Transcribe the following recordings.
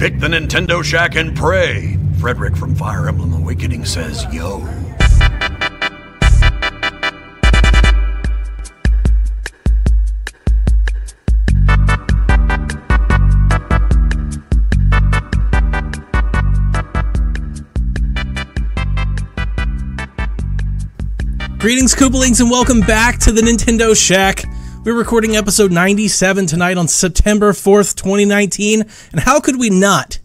Pick the Nintendo Shack and pray. Frederick from Fire Emblem Awakening says, yo. Greetings, Koopalings, and welcome back to the Nintendo Shack. We're recording episode 97 tonight on September 4th, 2019, and how could we not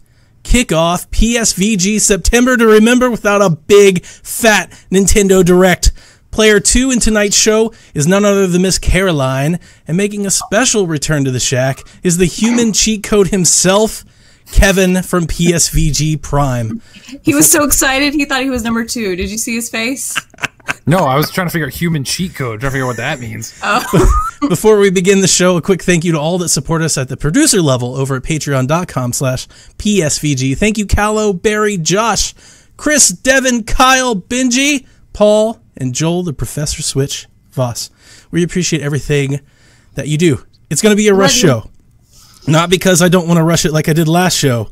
kick off PSVG September to remember without a big, fat Nintendo Direct? Player 2 in tonight's show is none other than Miss Caroline, and making a special return to the Shack is the human cheat code himself, Kevin from PSVG Prime. He was so excited, he thought he was number 2. Did you see his face? No, I was trying to figure out human cheat code, trying to figure out what that means. Oh. Before we begin the show, a quick thank you to all that support us at the producer level over at patreon.com/psvg. Thank you, Callow, Barry, Josh, Chris, Devin, Kyle, Benji, Paul, and Joel, the Professor Switch Voss. We appreciate everything that you do. It's going to be a rush show. Not because I don't want to rush it like I did last show,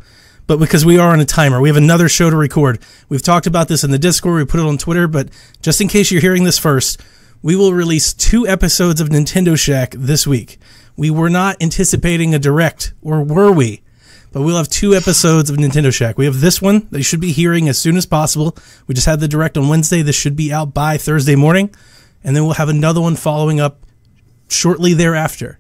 but because we are on a timer. We have another show to record. We've talked about this in the Discord. We put it on Twitter. But just in case you're hearing this first, we will release 2 episodes of Nintendo Shack this week. We were not anticipating a direct, or were we? But we'll have 2 episodes of Nintendo Shack. We have this one that you should be hearing as soon as possible. We just had the direct on Wednesday. This should be out by Thursday morning. And then we'll have another one following up shortly thereafter,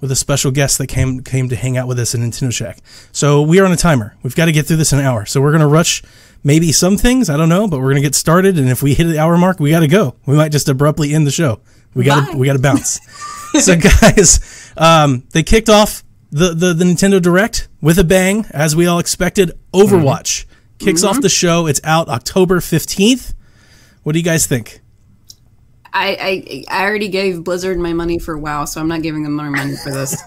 with a special guest that came to hang out with us in Nintendo Shack. So we are on a timer. We've got to get through this in an hour. So we're going to rush maybe some things, I don't know, but we're going to get started. And if we hit the hour mark, we got to go. We might just abruptly end the show. We got to bounce. So guys, they kicked off the Nintendo Direct with a bang, as we all expected. Overwatch kicks off the show. It's out October 15th. What do you guys think? I already gave Blizzard my money for WoW, so I'm not giving them more money for this.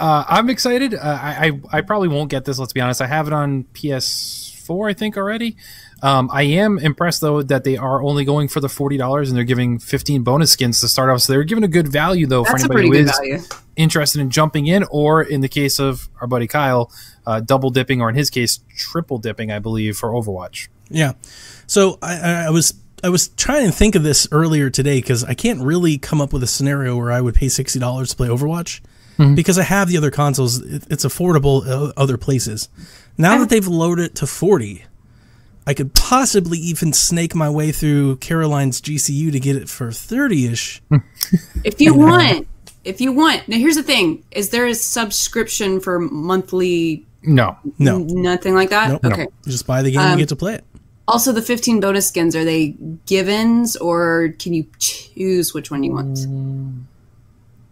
I'm excited. I probably won't get this, let's be honest. I have it on PS4, I think, already. I am impressed, though, that they are only going for the $40, and they're giving 15 bonus skins to start off. So they're giving a good value, though, for anybody who is interested in jumping in, or in the case of our buddy Kyle, double dipping, or in his case, triple dipping, I believe, for Overwatch. Yeah. So I was trying to think of this earlier today, because I can't really come up with a scenario where I would pay $60 to play Overwatch, because I have the other consoles. It's affordable other places. Now that they've loaded it to 40, I could possibly even snake my way through Caroline's GCU to get it for 30-ish. If you want. If you want. Now, here's the thing. Is there a subscription for monthly? No. No. Nothing like that? Nope. Okay. No. You just buy the game and get to play it. Also, the 15 bonus skins, are they givens, or can you choose which one you want?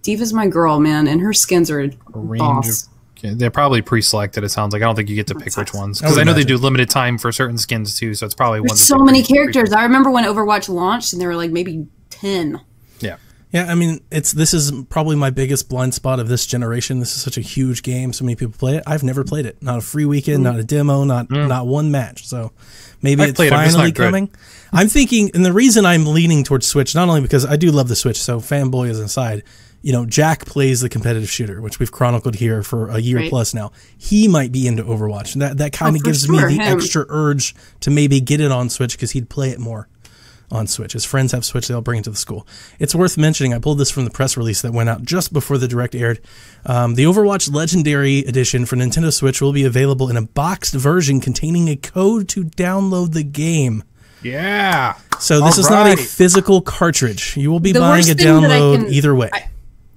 Diva's my girl, man, and her skins are boss. Okay, they're probably pre-selected, it sounds like. I don't think you get to pick which ones, because I know they do limited time for certain skins, too, so it's probably one. There's so many characters. I remember when Overwatch launched, and there were, like, maybe 10. Yeah. Yeah, I mean, this is probably my biggest blind spot of this generation. This is such a huge game. So many people play it. I've never played it. Not a free weekend, not a demo, not one match. So maybe it's finally coming. I'm thinking, and the reason I'm leaning towards Switch, not only because I do love the Switch, so fanboy is aside, you know, Jack plays the competitive shooter, which we've chronicled here for a year plus now. He might be into Overwatch. That kind of gives me the extra urge to maybe get it on Switch, because he'd play it more on Switch. His friends have Switch, they'll bring it to the school. It's worth mentioning, I pulled this from the press release that went out just before the Direct aired. The Overwatch Legendary Edition for Nintendo Switch will be available in a boxed version containing a code to download the game. Yeah. So this is not a physical cartridge. You will be buying a download either way.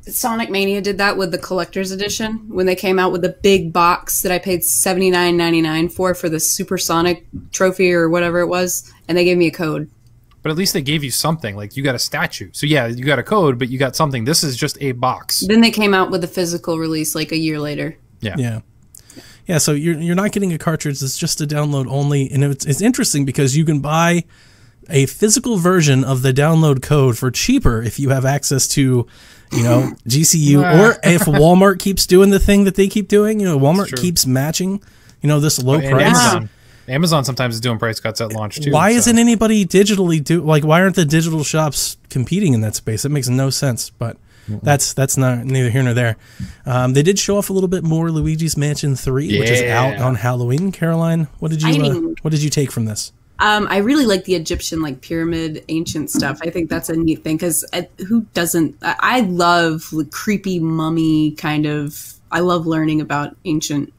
Sonic Mania did that with the Collector's Edition when they came out with the big box that I paid $79.99 for the Supersonic Trophy or whatever it was, and they gave me a code. But at least they gave you something. Like, you got a statue. So, yeah, you got a code, but you got something. This is just a box. Then they came out with a physical release, like, a year later. Yeah. Yeah. Yeah, so you're not getting a cartridge. It's just a download only. And it's interesting because you can buy a physical version of the download code for cheaper if you have access to, you know, GCU. Or if Walmart keeps doing the thing that they keep doing. You know, Walmart keeps matching, you know, this low price. Yeah. Amazon sometimes is doing price cuts at launch too. Why isn't anybody digitally why aren't the digital shops competing in that space? It makes no sense. But That's not neither here nor there. They did show off a little bit more Luigi's Mansion 3, which is out on Halloween. Caroline, what did you take from this? I really like the Egyptian, like, pyramid, ancient stuff. I think that's a neat thing, because who doesn't? I love creepy mummy kind of. I love learning about ancient.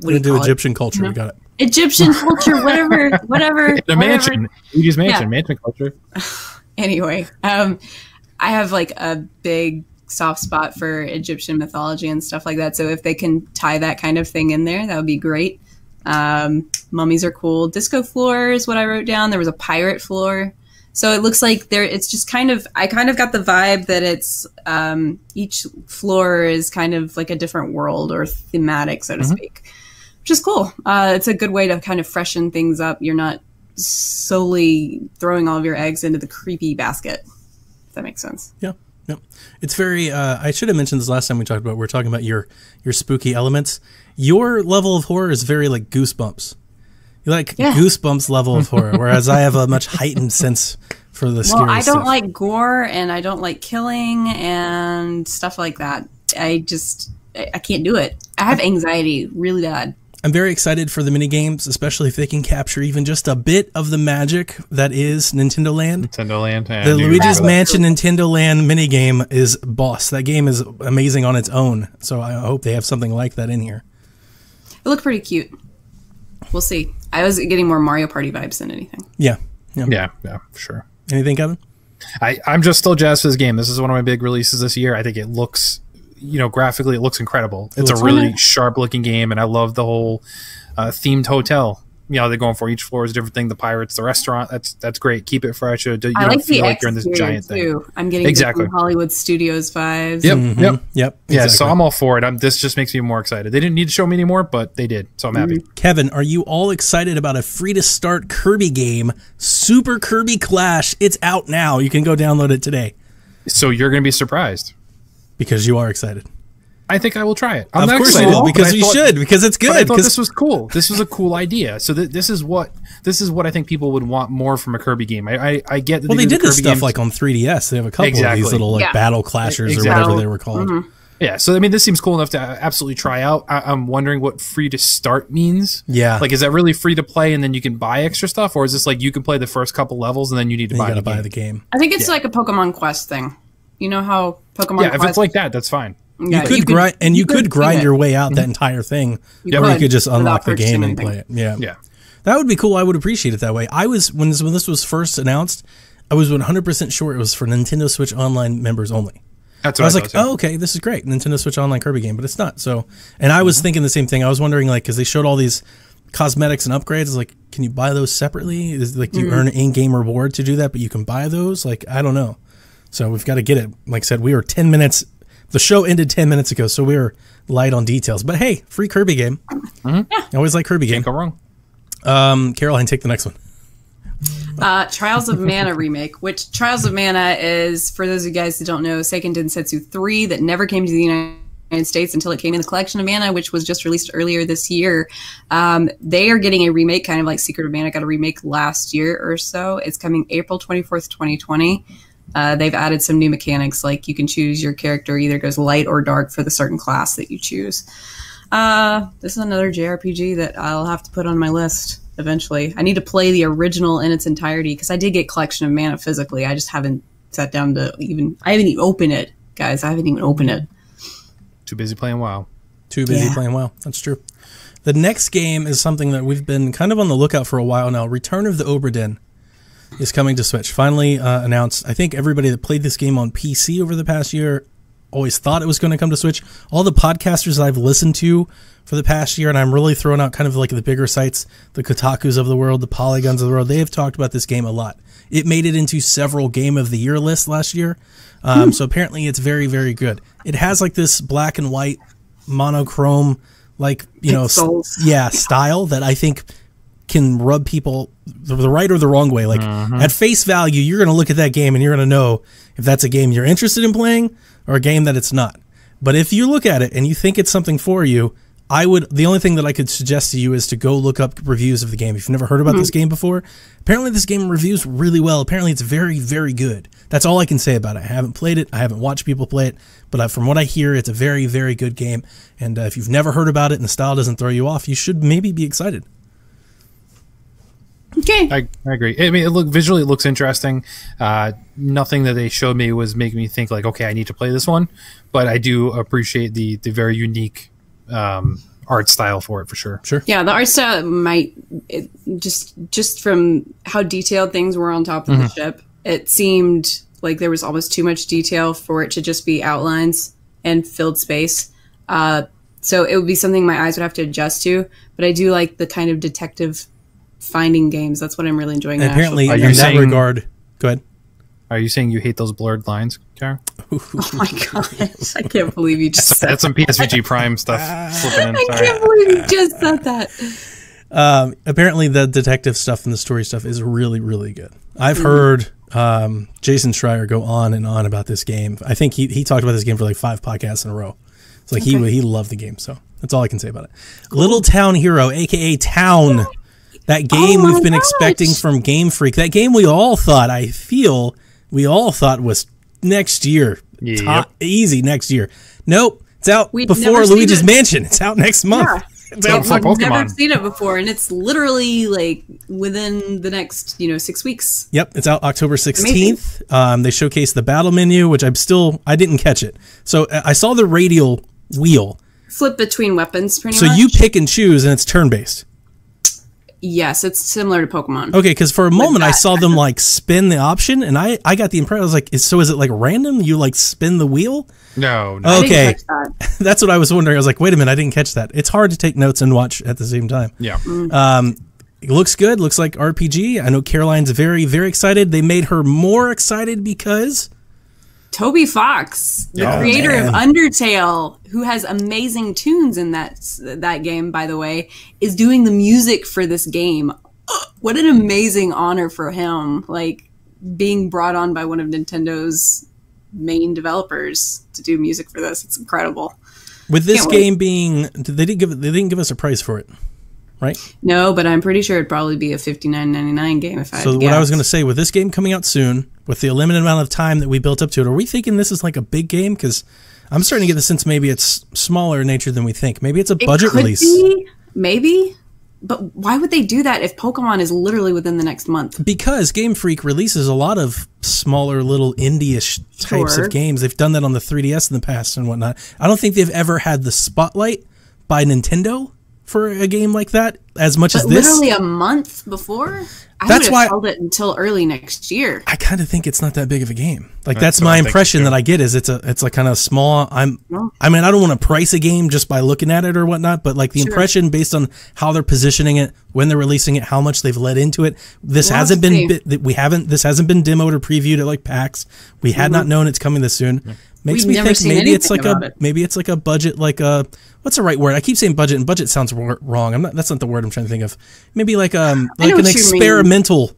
We're gonna do Egyptian culture. No. We got it. Egyptian culture, whatever. The mansion, Luigi's Mansion, mansion culture. Anyway, I have like a big soft spot for Egyptian mythology and stuff like that. So if they can tie that kind of thing in there, that would be great. Mummies are cool. Disco floor is what I wrote down. There was a pirate floor. So it looks like there. It's just kind of. I kind of got the vibe that it's each floor is kind of like a different world or thematic, so to speak, which is cool. It's a good way to kind of freshen things up. You're not solely throwing all of your eggs into the creepy basket. If that makes sense. Yeah. Yep. It's very, I should have mentioned this last time we talked about, we're talking about your spooky elements. Your level of horror is very like Goosebumps. You like Goosebumps level of horror, whereas I have a much heightened sense for the scary stuff. Well, I don't like gore, and I don't like killing and stuff like that. I can't do it. I have anxiety really bad. I'm very excited for the minigames, especially if they can capture even just a bit of the magic that is Nintendo Land. Nintendo Land. The Luigi's Mansion Nintendo Land minigame is boss. That game is amazing on its own, so I hope they have something like that in here. It looked pretty cute. We'll see. I was getting more Mario Party vibes than anything. Yeah. Yeah. Yeah, yeah, sure. Anything, Kevin? I'm just still jazzed for this game. This is one of my big releases this year. I think it looks... You know, graphically, it looks incredible. It's a really sharp-looking game, and I love the whole themed hotel. You know, they're going for each floor is a different thing. The pirates, the restaurant. That's great. Keep it fresh. You I like the like in this giant too. Thing. I'm getting exactly Hollywood Studios vibes. Yep, yep. Exactly. Yeah, so I'm all for it. This just makes me more excited. They didn't need to show me anymore, but they did, so I'm happy. Kevin, are you all excited about a free-to-start Kirby game, Super Kirby Clash? It's out now. You can go download it today. So you're going to be surprised. Because you are excited. I think I will try it. I'm of course you will, because you should, because it's good. I thought this was cool. This was a cool idea. So this is what I think people would want more from a Kirby game. I get that. Well, they did this stuff like on 3DS. They have a couple of these little like battle clashers or whatever they were called. Yeah, so I mean, this seems cool enough to absolutely try out. I'm wondering what free to start means. Yeah, like is that really free to play and then you can buy extra stuff, or is this like you can play the first couple levels and then you need to buy the game? I think it's like a Pokemon Quest thing. You know how Pokemon if it's like that, that's fine. Yeah, you could grind your way out that entire thing, or you could just unlock the game and play it. Yeah, yeah, that would be cool. I would appreciate it that way. I was when this was first announced, I was 100% sure it was for Nintendo Switch Online members only. That's what I was like, oh, okay, this is great, Nintendo Switch Online Kirby game, but it's not. So, and I was thinking the same thing. I was wondering, like, because they showed all these cosmetics and upgrades, is like, can you buy those separately? Is like, do you earn an in-game reward to do that? But you can buy those. Like, I don't know. So we've got to get it. Like I said, we were 10 minutes. The show ended 10 minutes ago, so we were light on details. But hey, free Kirby game. I always like Kirby game. Can't go wrong. Caroline, take the next one. Trials of Mana remake, which Trials of Mana is, for those of you guys that don't know, Seiken Densetsu 3 that never came to the United States until it came in the Collection of Mana, which was just released earlier this year. They are getting a remake, kind of like Secret of Mana got a remake last year or so. It's coming April 24th, 2020. They've added some new mechanics, like you can choose your character either goes light or dark for the certain class that you choose. This is another JRPG that I'll have to put on my list eventually. I need to play the original in its entirety, because I did get Collection of Mana physically. I just haven't sat down to even... I haven't even opened it, guys. I haven't even opened it. Too busy playing WoW. Too busy playing WoW. That's true. The next game is something that we've been kind of on the lookout for a while now. Return of the Obra Dinn is coming to Switch. Finally announced. I think everybody that played this game on PC over the past year always thought it was going to come to Switch. All the podcasters I've listened to for the past year, and I'm really throwing out kind of like the bigger sites, the Kotakus of the world, the Polygons of the world, they have talked about this game a lot. It made it into several Game of the Year lists last year. So apparently it's very, very good. It has like this black and white monochrome, like, you know, style that I think can rub people the right or the wrong way. Like at face value, you're going to look at that game and you're going to know if that's a game you're interested in playing or a game that it's not. But if you look at it and you think it's something for you, I would, the only thing that I could suggest to you is to go look up reviews of the game. If you've never heard about this game before, apparently this game reviews really well. Apparently it's very, very good. That's all I can say about it. I haven't played it. I haven't watched people play it, but from what I hear, it's a very, very good game. And if you've never heard about it and the style doesn't throw you off, you should maybe be excited. Okay. I agree. I mean, visually it looks interesting. Nothing that they showed me was making me think like, okay, I need to play this one, but I do appreciate the very unique art style for it, for sure. Sure. Yeah, the art style might just from how detailed things were on top of the ship, it seemed like there was almost too much detail for it to just be outlines and filled space. So it would be something my eyes would have to adjust to, but I do like the kind of detective finding games. That's what I'm really enjoying. And apparently, in that regard, go ahead. Are you saying you hate those blurred lines, Tara? Oh my gosh, I can't believe you just said that. That's some PSVG Prime stuff. I can't believe you just said that. Apparently, the detective stuff and the story stuff is really, really good. I've heard Jason Schreier go on and on about this game. I think he talked about this game for like 5 podcasts in a row. It's like he loved the game, so that's all I can say about it. Cool. Little Town Hero, a.k.a. Town. That game we've been expecting from Game Freak. That game we all thought, I feel... we all thought was next year, easy next year. Nope, it's out before Luigi's Mansion. It's out next month. Yeah. It's out for Pokemon. I've never seen it before, and it's literally like within the next 6 weeks. Yep, it's out October 16th. They showcased the battle menu, which I didn't catch it. So I saw the radial wheel flip between weapons. Pretty much. So you pick and choose, and it's turn based. Yes, it's similar to Pokemon. Okay, because for a moment I saw them like spin the option, and I got the impression I was like, so is it like random? You like spin the wheel? No. Okay, that. That's what I was wondering. I was like, wait a minute, I didn't catch that. It's hard to take notes and watch at the same time. Yeah. It looks good. Looks like RPG. I know Caroline's very, very excited. They made her more excited because Toby Fox, the creator of Undertale, who has amazing tunes in that game, by the way, is doing the music for this game. What an amazing honor for him, like being brought on by one of Nintendo's main developers to do music for this. It's incredible. With this game being, they didn't give us a price for it, right? No, but I'm pretty sure it'd probably be a $59.99 game if I had to guess. So what I was going to say, with this game coming out soon, with the limited amount of time that we built up to it, are we thinking this is like a big game? Because I'm starting to get the sense maybe it's smaller in nature than we think. Maybe it's a budget release. Maybe. But why would they do that if Pokemon is literally within the next month? Because Game Freak releases a lot of smaller little indie-ish types of games. They've done that on the 3DS in the past and whatnot. I don't think they've ever had the spotlight by Nintendo for a game like that as much as this. Literally a month before? That's why I held it until early next year. I kind of think it's not that big of a game. Like that's my impression that I get is it's like kind of small. I mean, I don't want to price a game just by looking at it or whatnot, but like the impression based on how they're positioning it, when they're releasing it, how much they've let into it. This hasn't been this hasn't been demoed or previewed at like PAX. We had not known it's coming this soon. Makes me think maybe it's like a budget, like a, what's the right word? I keep saying budget, and budget sounds wrong. That's not the word I'm trying to think of. Maybe like an experimental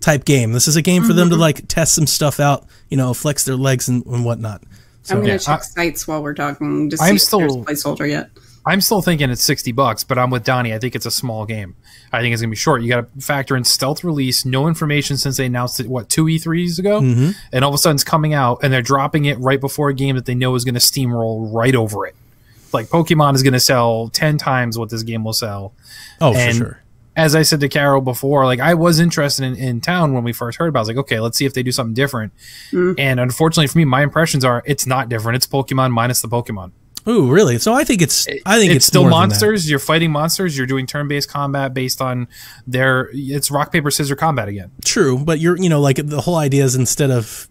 type game. This is a game for them to like test some stuff out, you know, flex their legs and whatnot. So, I'm gonna check sites while we're talking. Just see if there's a placeholder yet. I'm still thinking it's $60, but I'm with Donnie. I think it's a small game. I think it's going to be short. You got to factor in stealth release, no information since they announced it, what, 2 E3s ago? And all of a sudden it's coming out, and they're dropping it right before a game that they know is going to steamroll right over it. Like, Pokemon is going to sell 10 times what this game will sell. Oh, and for sure. As I said to Carol before, like, I was interested in Town when we first heard about it. I was like, okay, let's see if they do something different. And unfortunately for me, my impressions are it's not different. It's Pokemon minus the Pokemon. Ooh, really? So I think it's still monsters. You're fighting monsters. You're doing turn-based combat based on their. It's rock paper scissors combat again. True, but you're like the whole idea is instead of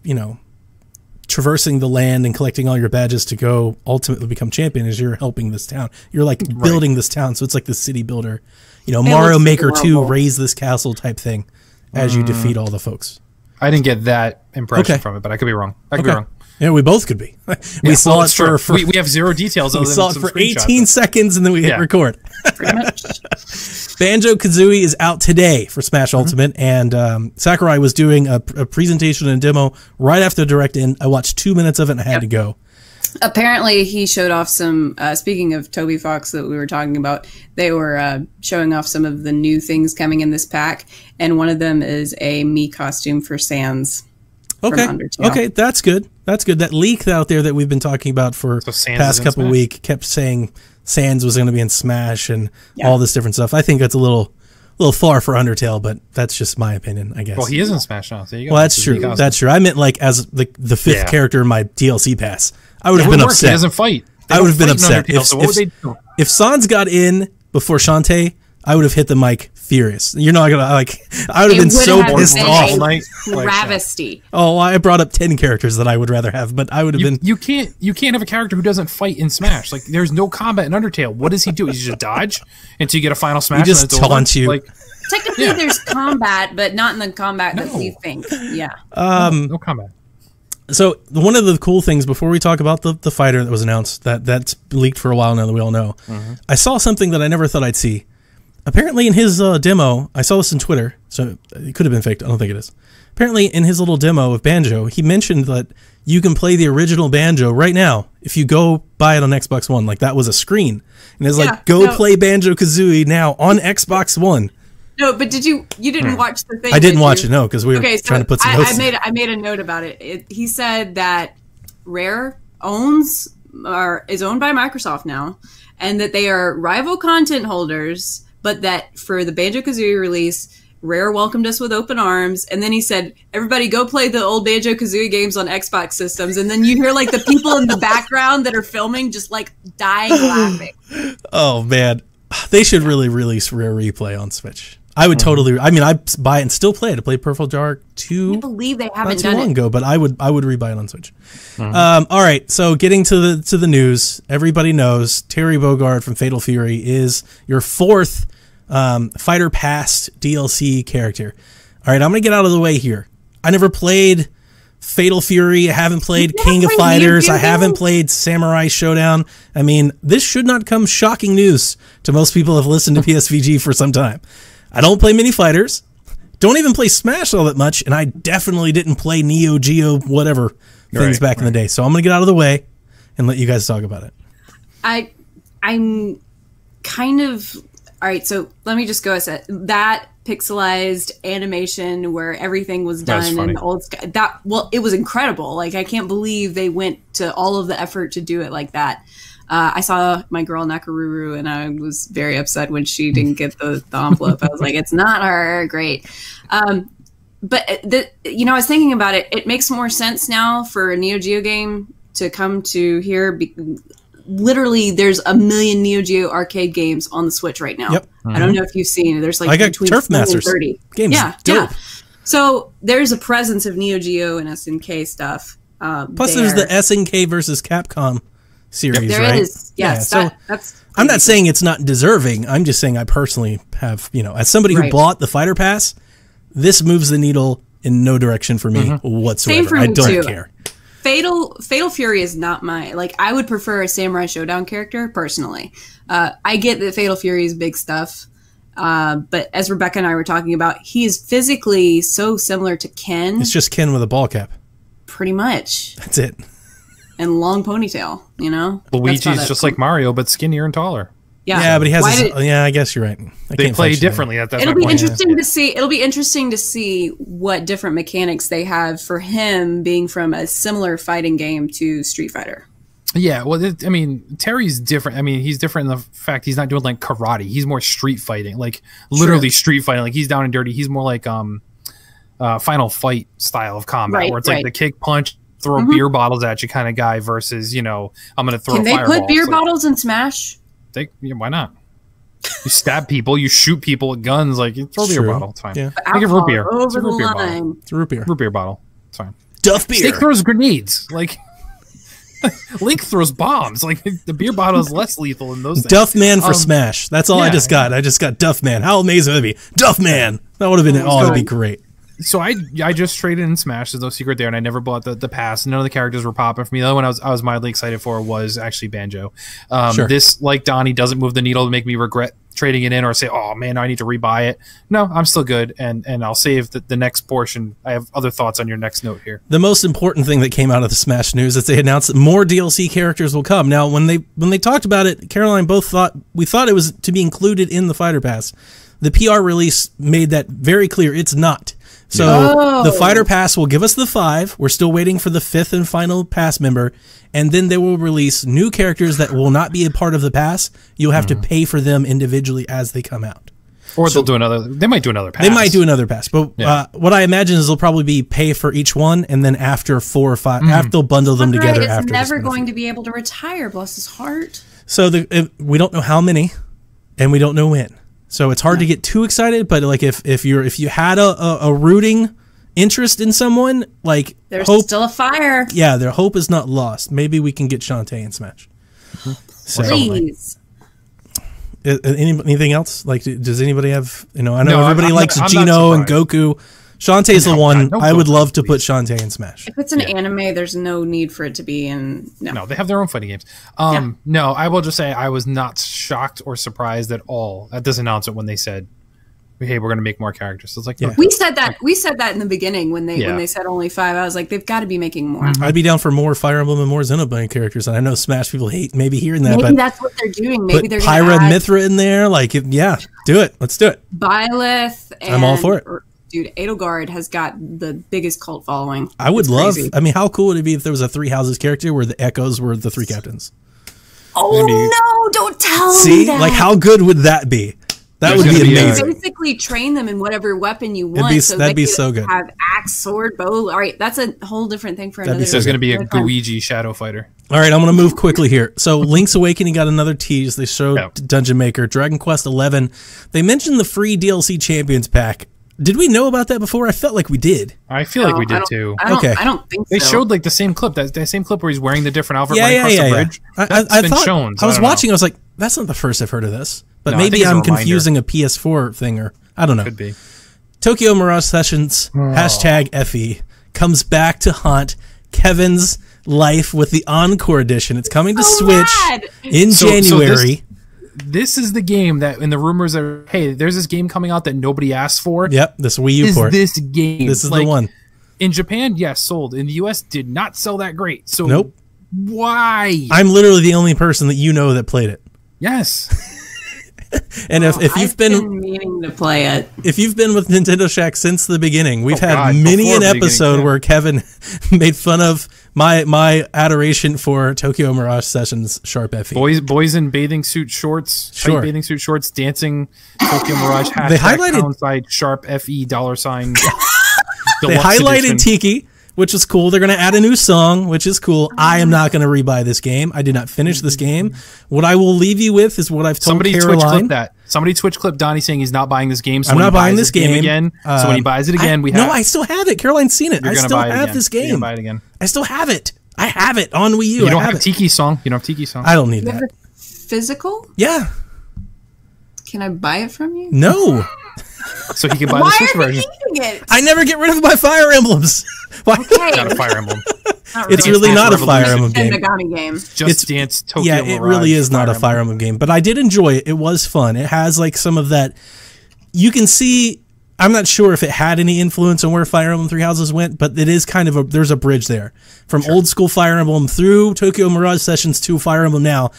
traversing the land and collecting all your badges to go ultimately become champion is you're helping this town. You're like building this town, so it's like the city builder, Mario Maker 2, raise this castle type thing as you defeat all the folks. I didn't get that impression from it, but I could be wrong. I could be wrong. Yeah, we both could be. We saw it for we have zero details. We saw it for 18 seconds, and then we hit record. Banjo Kazooie is out today for Smash Ultimate, and Sakurai was doing a presentation and demo right after Direct End. I watched 2 minutes of it, and I had to go. Apparently, he showed off some, speaking of Toby Fox that we were talking about, they were showing off some of the new things coming in this pack, and one of them is a Mii costume for Sans. Okay, okay, that's good. That's good. That leak out there that we've been talking about for the past couple weeks kept saying Sans was going to be in Smash and all this different stuff. I think that's a little far for Undertale, but that's just my opinion, I guess. Well, he is in Smash now. So you well, that's true. That's true. I meant like as the fifth character in my DLC pass. I would have been upset. He doesn't fight. I would have been upset. If Sans got in before Shantae, I would have hit the mic furious. You're not gonna like. I would have been so pissed off. Travesty. Oh, I brought up 10 characters that I would rather have, but I would have been. You can't have a character who doesn't fight in Smash. Like, there's no combat in Undertale. What does he do? He just dodge until you get a final smash. He just taunts you. Like, technically, there's combat, but not in the combat that you think. Yeah. No combat. So one of the cool things before we talk about the fighter that was announced that's leaked for a while now that we all know, I saw something that I never thought I'd see. Apparently in his demo, I saw this on Twitter, so it could have been faked. I don't think it is. Apparently in his little demo of Banjo, he mentioned that you can play the original Banjo right now if you go buy it on Xbox One. Like, that was a screen, and it's like, go play Banjo Kazooie now on Xbox One. No, but you didn't watch the thing? I didn't watch it, no, because we were trying to put some notes. I made a note about it. He said that Rare is owned by Microsoft now, and that they are rival content holders, but that for the Banjo-Kazooie release, Rare welcomed us with open arms. And then he said, everybody go play the old Banjo-Kazooie games on Xbox systems. And then you hear like the people in the background that are filming just like dying laughing. Oh, man. They should really release Rare Replay on Switch. I would totally. I mean, I buy it and still play it. I played Perfect Dark 2. I believe they haven't done it long ago, but I would rebuy it on Switch. All right, so getting to the news, everybody knows Terry Bogard from Fatal Fury is your fourth Fighter Pass DLC character. All right, I'm gonna get out of the way here. I never played Fatal Fury. I haven't played King of Fighters. I haven't played Samurai Showdown. I mean, this should not come shocking news to most people who have listened to PSVG for some time. I don't play mini fighters, don't even play Smash all that much, and I definitely didn't play Neo Geo whatever things back in the day. So I'm going to get out of the way and let you guys talk about it. I'm kind of... All right, so let me just go a sec. That pixelized animation where everything was done in the old... Well, it was incredible. Like, I can't believe they went to all of the effort to do it like that. I saw my girl Nakaruru, and I was very upset when she didn't get the envelope. I was like, it's not her. Great. But I was thinking about it. It makes more sense now for a Neo Geo game to come to here. Literally, there's a million Neo Geo arcade games on the Switch right now. Yep. I don't know if you've seen it. There's like between 20 and 30. Games. Yeah, dope. Yeah. So there's a presence of Neo Geo and SNK stuff. Plus, there's the SNK versus Capcom series, there is. Yes, yeah. So I'm not saying it's not deserving. I'm just saying I personally have, you know, as somebody who bought the Fighter Pass, this moves the needle in no direction for me whatsoever. Same for me I don't care. Fatal Fury is not my, like, I would prefer a Samurai Showdown character personally. I get that Fatal Fury is big stuff, but as Rebecca and I were talking about, he is physically so similar to Ken. It's just Ken with a ball cap. Pretty much. That's it. And long ponytail, you know? Luigi's just like Mario, but skinnier and taller. Yeah, yeah, but he has yeah, I guess you're right. They play differently at that point. It'll be interesting to see. It'll be interesting to see what different mechanics they have for him being from a similar fighting game to Street Fighter. Yeah, well, I mean, Terry's different. I mean, he's different in the fact he's not doing, like, karate. He's more street fighting, like, literally street fighting. Like, he's down and dirty. He's more like Final Fight style of combat where it's like the kick, punch, throw beer bottles at you kind of guy versus, you know, I'm going to throw a fireball. Can they put beer bottles in Smash? Yeah, why not? You stab people, you shoot people with guns, like, you throw beer bottle. It's fine. Yeah. Make it root beer. It's a root beer bottle. It's a root beer. Root beer bottle. It's fine. Duff beer. Stick throws grenades. Like, Link throws bombs. Like, the beer bottle is less lethal than those things. Duff Man for Smash. That's all I just got. I just got Duff Man. How amazing would it be? Duff Man. That would have been, oh, that would be great. So I just traded in Smash. There's no secret there, and I never bought the pass. None of the characters were popping for me. The other one I was mildly excited for was actually Banjo. Sure. This, like Donnie, doesn't move the needle to make me regret trading it in or say, oh man, I need to rebuy it. No, I'm still good, and I'll save the next portion. I have other thoughts on your next note here. The most important thing that came out of the Smash news is they announced that more DLC characters will come. Now, when they talked about it, Caroline both thought it was to be included in the Fighter Pass. The PR release made that very clear. It's not. So the Fighter Pass will give us the 5. We're still waiting for the 5th and final pass member. And then they will release new characters that will not be a part of the pass. You'll have to pay for them individually as they come out. Or so, they'll do another. They might do another pass. They might do another pass. But what I imagine is they'll probably be pay for each one, and then after 4 or 5, they'll bundle them together. It's after never going to be able to retire. Bless his heart. So we don't know how many, and we don't know when. So it's hard to get too excited, but like if you had a rooting interest in someone, like there's still a fire. Yeah, their hope is not lost. Maybe we can get Shantae in Smash. So, please. Anything else? Like, does anybody have? You know, I know everybody likes Gino and Goku. Shantae's the one I would love to put Shantae in Smash. If it's an anime, there's no need for it to be in. No, they have their own fighting games. No, I will just say I was not shocked or surprised at all at this announcement when they said, "Hey, we're going to make more characters." So it's like we said that. We said that in the beginning when they said only 5. I was like, they've got to be making more. I'd be down for more Fire Emblem and more Xenoblade characters. And I know Smash people hate maybe hearing that. Maybe that's what they're doing. Maybe they're Pyra and Mithra in there. Like, do it. Let's do it. Byleth. I'm all for it. Dude, Edelgard has got the biggest cult following. I would love. I mean, how cool would it be if there was a Three Houses character where the Echoes were the three captains? Oh no! Don't tell me that. Like, how good would that be? That would be amazing. Basically, train them in whatever weapon you want. That'd be so good. Have axe, sword, bow. All right, that's a whole different thing for another. There's going to be a Guigi shadow fighter. All right, I'm going to move quickly here. So, Link's Awakening got another tease. They showed Dungeon Maker, Dragon Quest XI. They mentioned the free DLC Champions Pack. Did we know about that before? I felt like we did. I feel like we did too. I don't think so. They showed like the same clip, that same clip where he's wearing the different outfit running across the bridge. That's been shown. I was watching. I was like, that's not the first I've heard of this. But maybe I'm confusing a PS4 thing, or I don't know. Could be. Tokyo Mirage Sessions #FE comes back to haunt Kevin's life with the Encore Edition. It's coming to Switch in January. This is the game that, in the rumors are, hey, there's this game coming out that nobody asked for. Yep, this Wii U port. This game. This is like, the one. In Japan, yes, sold. In the U.S., did not sell that great. So why? I'm literally the only person that you know that played it. Yes. And if you've been meaning to play it, if you've been with Nintendo Shack since the beginning, we've had many an episode where Kevin made fun of my adoration for Tokyo Mirage Sessions #FE. Boys in bathing suit shorts, tight bathing suit shorts, dancing Tokyo Mirage #. They highlighted $FE $. They highlighted Tiki, which is cool. They're going to add a new song, which is cool. I am not going to rebuy this game. I did not finish this game. What I will leave you with is what I've told Caroline. Twitch clip that. Somebody Twitch clip Donnie saying he's not buying this game. So I'm not buying this game again. So when he buys it again, we have. No, I still have it. Caroline's seen it. I still have this game. You're gonna buy it again. I still have it. I have it on Wii U. You don't have Tiki's song. You don't have Tiki's song. I don't need that. Physical? Yeah. Can I buy it from you? No. So he can buy the Switch version. I never get rid of my Fire Emblems. Why? Okay. Not a Fire Emblem. It's really not a Fire Emblem game. It's just Dance Tokyo Mirage. Yeah, it really is not a Fire Emblem game, but I did enjoy it. It was fun. It has like some of that. You can see. I'm not sure if it had any influence on where Fire Emblem Three Houses went, but it is kind of a. There's a bridge there from old school Fire Emblem through Tokyo Mirage Sessions to Fire Emblem now.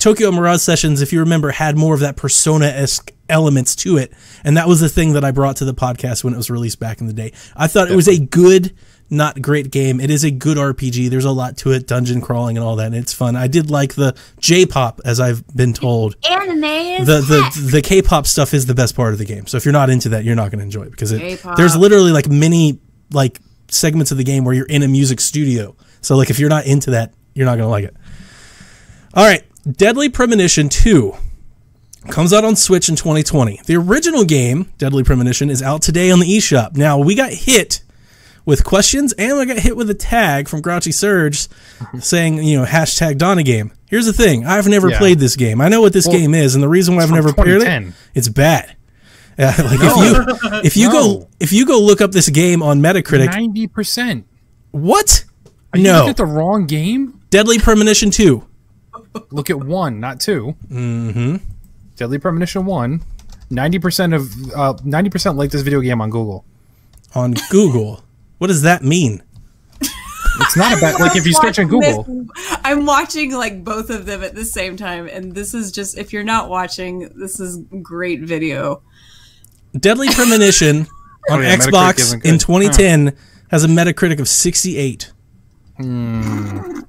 Tokyo Mirage Sessions, if you remember, had more of that Persona-esque elements to it, and that was the thing that I brought to the podcast when it was released back in the day. I thought it was a good, not great game. It is a good RPG. There's a lot to it, dungeon crawling and all that, and it's fun. I did like the J-pop, as I've been told. Anime. The K-pop stuff is the best part of the game, so if you're not into that, you're not going to enjoy it, because there's literally like many like segments of the game where you're in a music studio, so like if you're not into that, you're not going to like it. All right. Deadly Premonition 2 comes out on Switch in 2020. The original game, Deadly Premonition, is out today on the eShop. Now, we got hit with questions, and I got hit with a tag from Grouchy Surge saying, you know, #DonnaGame. Here's the thing. I've never played this game. I know what this game is, and the reason why I've never played it, it's bad. Yeah, like if you go look up this game on Metacritic, 90%. What? Are you looking at the wrong game? Deadly Premonition 2. Look at 1, not 2. Mm-hmm. Deadly Premonition 1. 90% of 90% like this video game on Google. On Google, what does that mean? It's not a bad, like if you search on Google. I'm watching like both of them at the same time, and this is just, if you're not watching, this is great video. Deadly Premonition on Xbox in 2010 has a Metacritic of 68. Mm.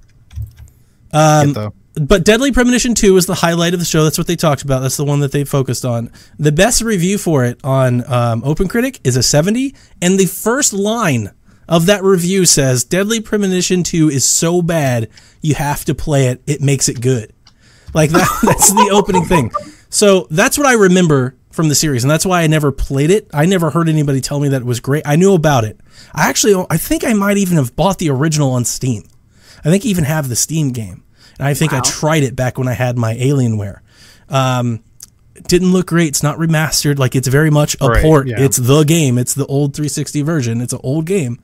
But Deadly Premonition 2 is the highlight of the show. That's what they talked about. That's the one that they focused on. The best review for it on OpenCritic is a 70, and the first line of that review says, Deadly Premonition 2 is so bad, you have to play it. It makes it good. Like, that's the opening thing. So that's what I remember from the series, and that's why I never played it. I never heard anybody tell me that it was great. I knew about it. I think I might even have bought the original on Steam. I think I even have the Steam game. And I think I tried it back when I had my Alienware. It didn't look great. It's not remastered. Like, it's very much a port. Yeah. It's the game. It's the old 360 version. It's an old game.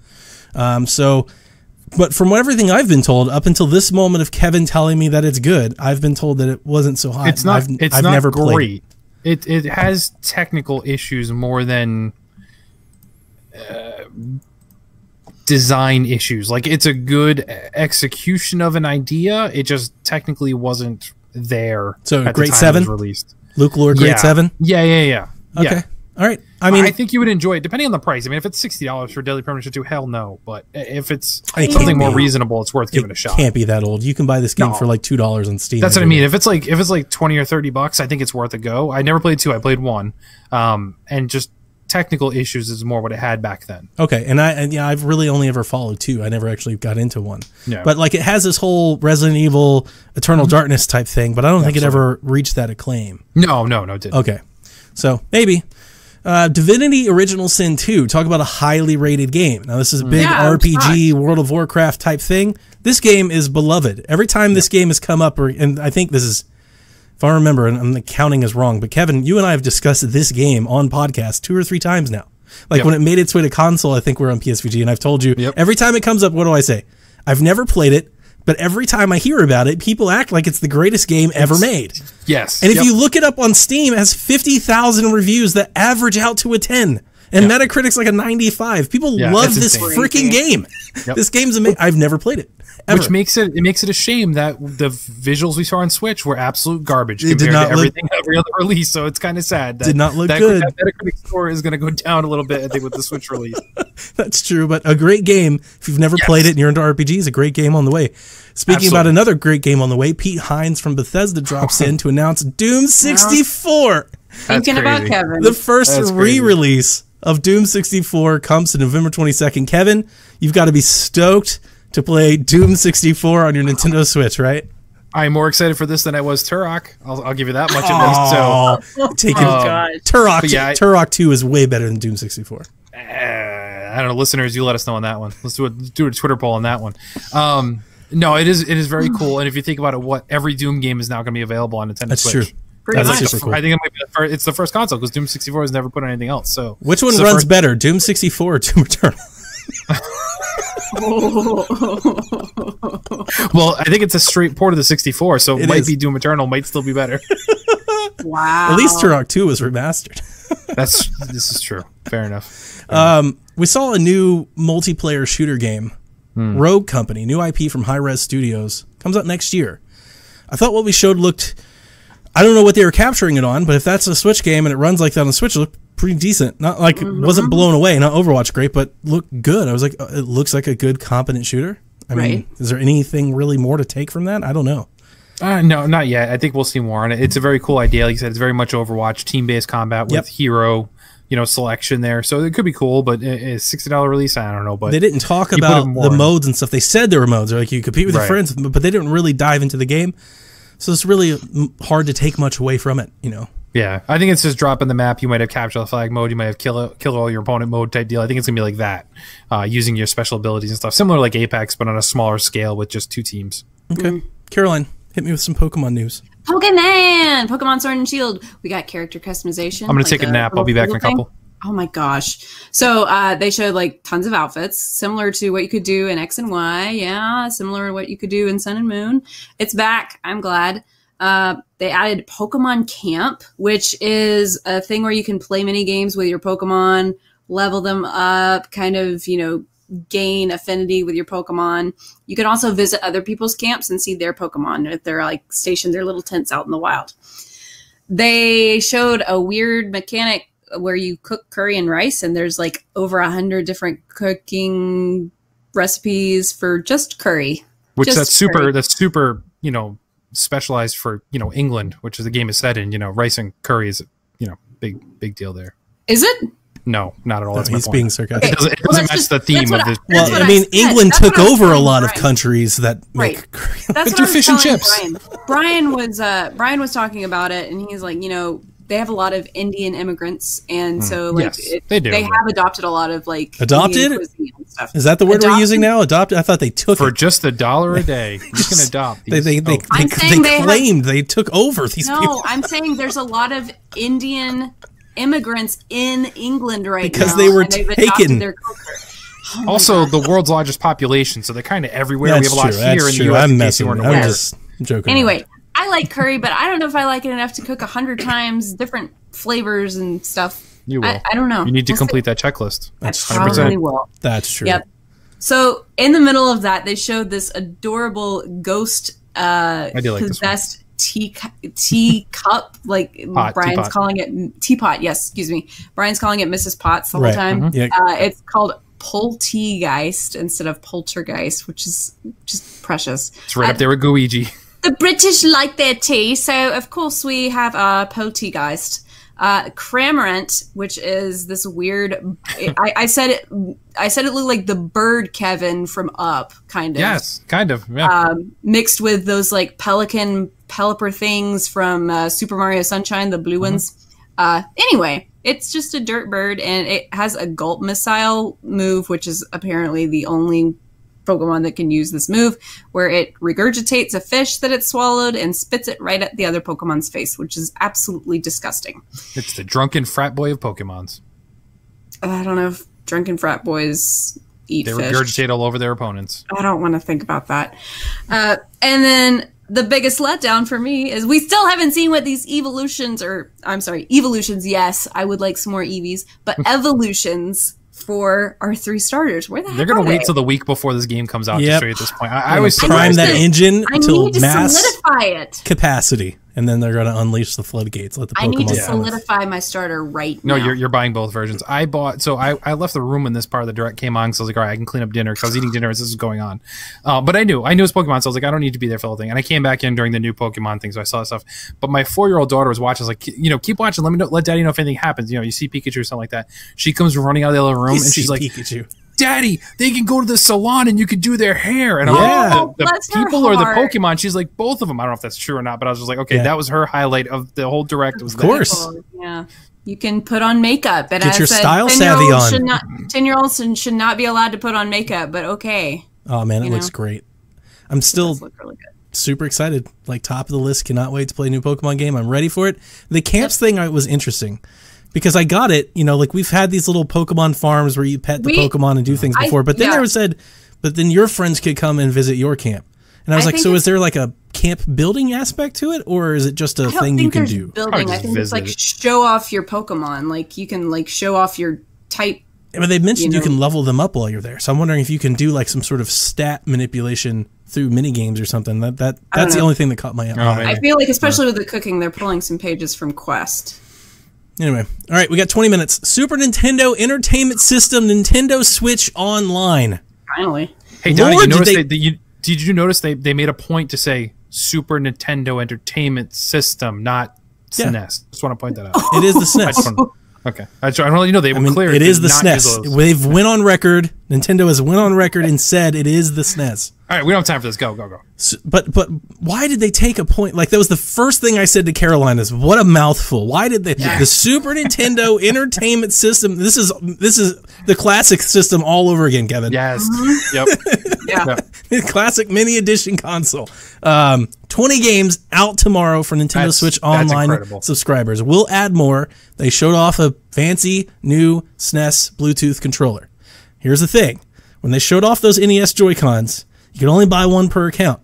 But from everything I've been told, up until this moment of Kevin telling me that it's good, I've been told that it wasn't so hot. It's not. I've not never great. Played. It has technical issues more than design issues. Like, it's a good execution of an idea. It just technically wasn't there. So at grade the time 7 it was released. Luke Lore grade 7? Yeah. Okay. Yeah. All right. I mean, I think you would enjoy it depending on the price. I mean, if it's $60 for Deadly Premonition 2, hell no. But if it's something more reasonable, it's worth giving it a shot. It can't be that old. You can buy this game for like $2 on Steam. That's what I mean. If it's like $20 or $30, I think it's worth a go. I never played 2. I played 1. And just technical issues is more what it had back then. Okay, and I've really only ever followed 2. I never actually got into 1. No. But like, it has this whole Resident Evil Eternal Darkness type thing, but I don't think it ever reached that acclaim. No, it didn't. Okay, so maybe Divinity Original Sin 2. Talk about a highly rated game. Now this is a big RPG, World of Warcraft type thing. This game is beloved. Every time this game has come up, and I think this is, if I remember, and the counting is wrong, but Kevin, you and I have discussed this game on podcast 2 or 3 times now. Like when it made its way to console, I think we're on PSVG, and I've told you every time it comes up, what do I say? I've never played it, but every time I hear about it, people act like it's the greatest game ever made. Yes. And if you look it up on Steam, it has 50,000 reviews that average out to a 10. And Metacritic's like a 95. People love this freaking game. This game's amazing. I've never played it. Ever. Which makes it a shame that the visuals we saw on Switch were absolute garbage compared to every other release. So it's kind of sad. That did not look good. That Metacritic score is going to go down a little bit, I think, with the Switch release. That's true, but a great game. If you've never played it and you're into RPGs, a great game on the way. Speaking about another great game on the way, Pete Hines from Bethesda drops in to announce Doom 64. Thinking about Kevin. The first re-release of Doom 64 comes to November 22nd. Kevin, you've got to be stoked to play Doom 64 on your Nintendo Switch, right? I'm more excited for this than I was Turok. I'll give you that much at least. So, Turok, Turok 2 is way better than Doom 64. I don't know, listeners, you let us know on that one. Let's do a Twitter poll on that one. No, it is very cool. And if you think about it, what every Doom game is now going to be available on Nintendo Switch. That's true. That's super cool. I think it might be it's the first console because Doom 64 has never put on anything else. So which one runs better, Doom 64 or Doom Eternal? Well, I think it's a straight port of the 64, so it might be Doom Eternal, might still be better. Wow! At least Turok 2 was remastered. This is true. Fair enough. We saw a new multiplayer shooter game, Rogue Company, new IP from High Res Studios, comes out next year. I thought what we showed looked, I don't know what they were capturing it on, but if that's a Switch game and it runs like that on Switch, it looked pretty decent. Not like it wasn't blown away, not Overwatch great, but looked good. I was like, it looks like a good, competent shooter. I mean, is there anything really more to take from that? I don't know. No, not yet. I think we'll see more on it. It's a very cool idea. Like you said, it's very much Overwatch, team-based combat with hero, selection there. So it could be cool, but a $60 release, I don't know. But they didn't talk about the modes and stuff. They said there were modes. Like you compete with your friends, but they didn't really dive into the game. So it's really hard to take much away from it, Yeah, I think it's just dropping the map. You might have capture the flag mode. You might have kill all your opponent mode type deal. I think it's going to be like that, using your special abilities and stuff. Similar like Apex, but on a smaller scale with just 2 teams. Okay. Caroline, hit me with some Pokemon news. Pokemon! Pokemon Sword and Shield. We got character customization. I'm going to take a nap. I'll be back in a couple. Oh my gosh. So they showed like tons of outfits similar to what you could do in X and Y. Yeah, similar to what you could do in Sun and Moon. It's back. I'm glad. They added Pokemon Camp, which is a thing where you can play mini games with your Pokemon, level them up, kind of, you know, gain affinity with your Pokemon. You can also visit other people's camps and see their Pokemon if they're like stationed their little tents out in the wild. They showed a weird mechanic where you cook curry and rice, and there's like over 100 different cooking recipes for just curry. Which just that's super, you know, specialized for, you know, England, which is the game is set in, you know, rice and curry is, you know, big deal there. Is it? No, not at all. No, that's he's being sarcastic. Okay. It doesn't match the theme of this. Well, I mean, England took over a lot of countries that make curry. That's what I was fish and chips. Brian was talking about it, and he's like, you know, they have a lot of Indian immigrants, and so like they have adopted a lot of like adopted stuff. Is that the word we're using now? Adopt? I thought they took for it. Just $1 a day. You can adopt. They claimed they took over these people. No, I'm saying there's a lot of Indian immigrants in England right now because they were taken. Their also, the world's largest population, so they're kind of everywhere. That's we have a lot here in the U.S. I'm messing. I'm just joking. Anyway. I like curry, but I don't know if I like it enough to cook 100 times different flavors and stuff. You will. I don't know. You need to complete that checklist. That's 100%. That's true. Yep. So in the middle of that, they showed this adorable ghost possessed teacup. Like Brian's calling it teapot. Yes, excuse me. Brian's calling it Mrs. Potts the whole time. It's called Poltegeist instead of Poltergeist, which is just precious. It's right up there with Goigi. The British like their tea, so of course we have our Poltegeist. Cramorant, which is this weird... I said it looked like the bird Kevin from Up, kind of. Yes, kind of, yeah. Mixed with those like pelican pelipper things from Super Mario Sunshine, the blue ones. Anyway, it's just a dirt bird, and it has a gulp missile move, which is apparently the only Pokemon that can use this move, where it regurgitates a fish that it swallowed and spits it right at the other Pokemon's face, which is absolutely disgusting. It's the drunken frat boy of Pokemons. I don't know if drunken frat boys eat fish. They regurgitate all over their opponents. I don't want to think about that. And then the biggest letdown for me is we still haven't seen what these evolutions are. I'm sorry, evolutions, yes. I would like some more Eevees, but evolutions... for our 3 starters. Where the heck? They're going to wait till the week before this game comes out to show you at this point. I always prime that engine until mass solidify it. Capacity, and then they're going to unleash the floodgates. Let the Pokemon I need to solidify my starter right now. No, you're buying both versions. I bought, so I left the room when this part of the direct came on, so I was like, all right, I can clean up dinner, because I was eating dinner as this was going on. But I knew it was Pokemon, so I was like, I don't need to be there for the whole thing. And I came back in during the new Pokemon thing, so I saw stuff. But my 4-year-old daughter was watching. I was like, you know, keep watching. Let me know, let Daddy know if anything happens. You know, you see Pikachu or something like that. She comes running out of the other room, and she's like, Pikachu. Daddy, they can go to the salon and you can do their hair. And I'm like, the people or the Pokemon? She's like, both of them. I don't know if that's true or not, but I was just like, okay, that was her highlight of the whole direct. Of course. Yeah. You can put on makeup. And get your style savvy on. 10-year-olds should not be allowed to put on makeup, but okay. Oh, man, it looks great. I'm still super excited. Like, top of the list. Cannot wait to play a new Pokemon game. I'm ready for it. The camps thing was interesting. Because I got it, you know, like we've had these little Pokemon farms where you pet the Pokemon and do things before, but then they were said, but then your friends could come and visit your camp. And I was like, so is there like a camp building aspect to it, or is it just a thing you can do? Building. I think it's like show off your Pokemon. Like you can like show off your type. But they mentioned you can level them up while you're there. So I'm wondering if you can do like some sort of stat manipulation through mini games or something. That's the only thing that caught my eye. I feel like especially with the cooking, they're pulling some pages from Quest. Anyway, all right, we got 20 minutes. Super Nintendo Entertainment System, Nintendo Switch Online. Finally. Hey, Donnie, did you notice they made a point to say Super Nintendo Entertainment System, not SNES? Yeah. Just want to point that out. It is the SNES. I don't really know. They were clear. It is the SNES. They've went on record. Nintendo has went on record and said it is the SNES. All right, we don't have time for this. Go, go, go. So, but why did they take a point? Like, that was the first thing I said to Caroline is, what a mouthful. Why did they? The Super Nintendo Entertainment System. This is the classic system all over again, Kevin. Yes. Yep. Yeah. The classic mini edition console. 20 games out tomorrow for Nintendo Switch Online subscribers. We'll add more. They showed off a fancy new SNES Bluetooth controller. Here's the thing. When they showed off those NES Joy-Cons, you can only buy one per account.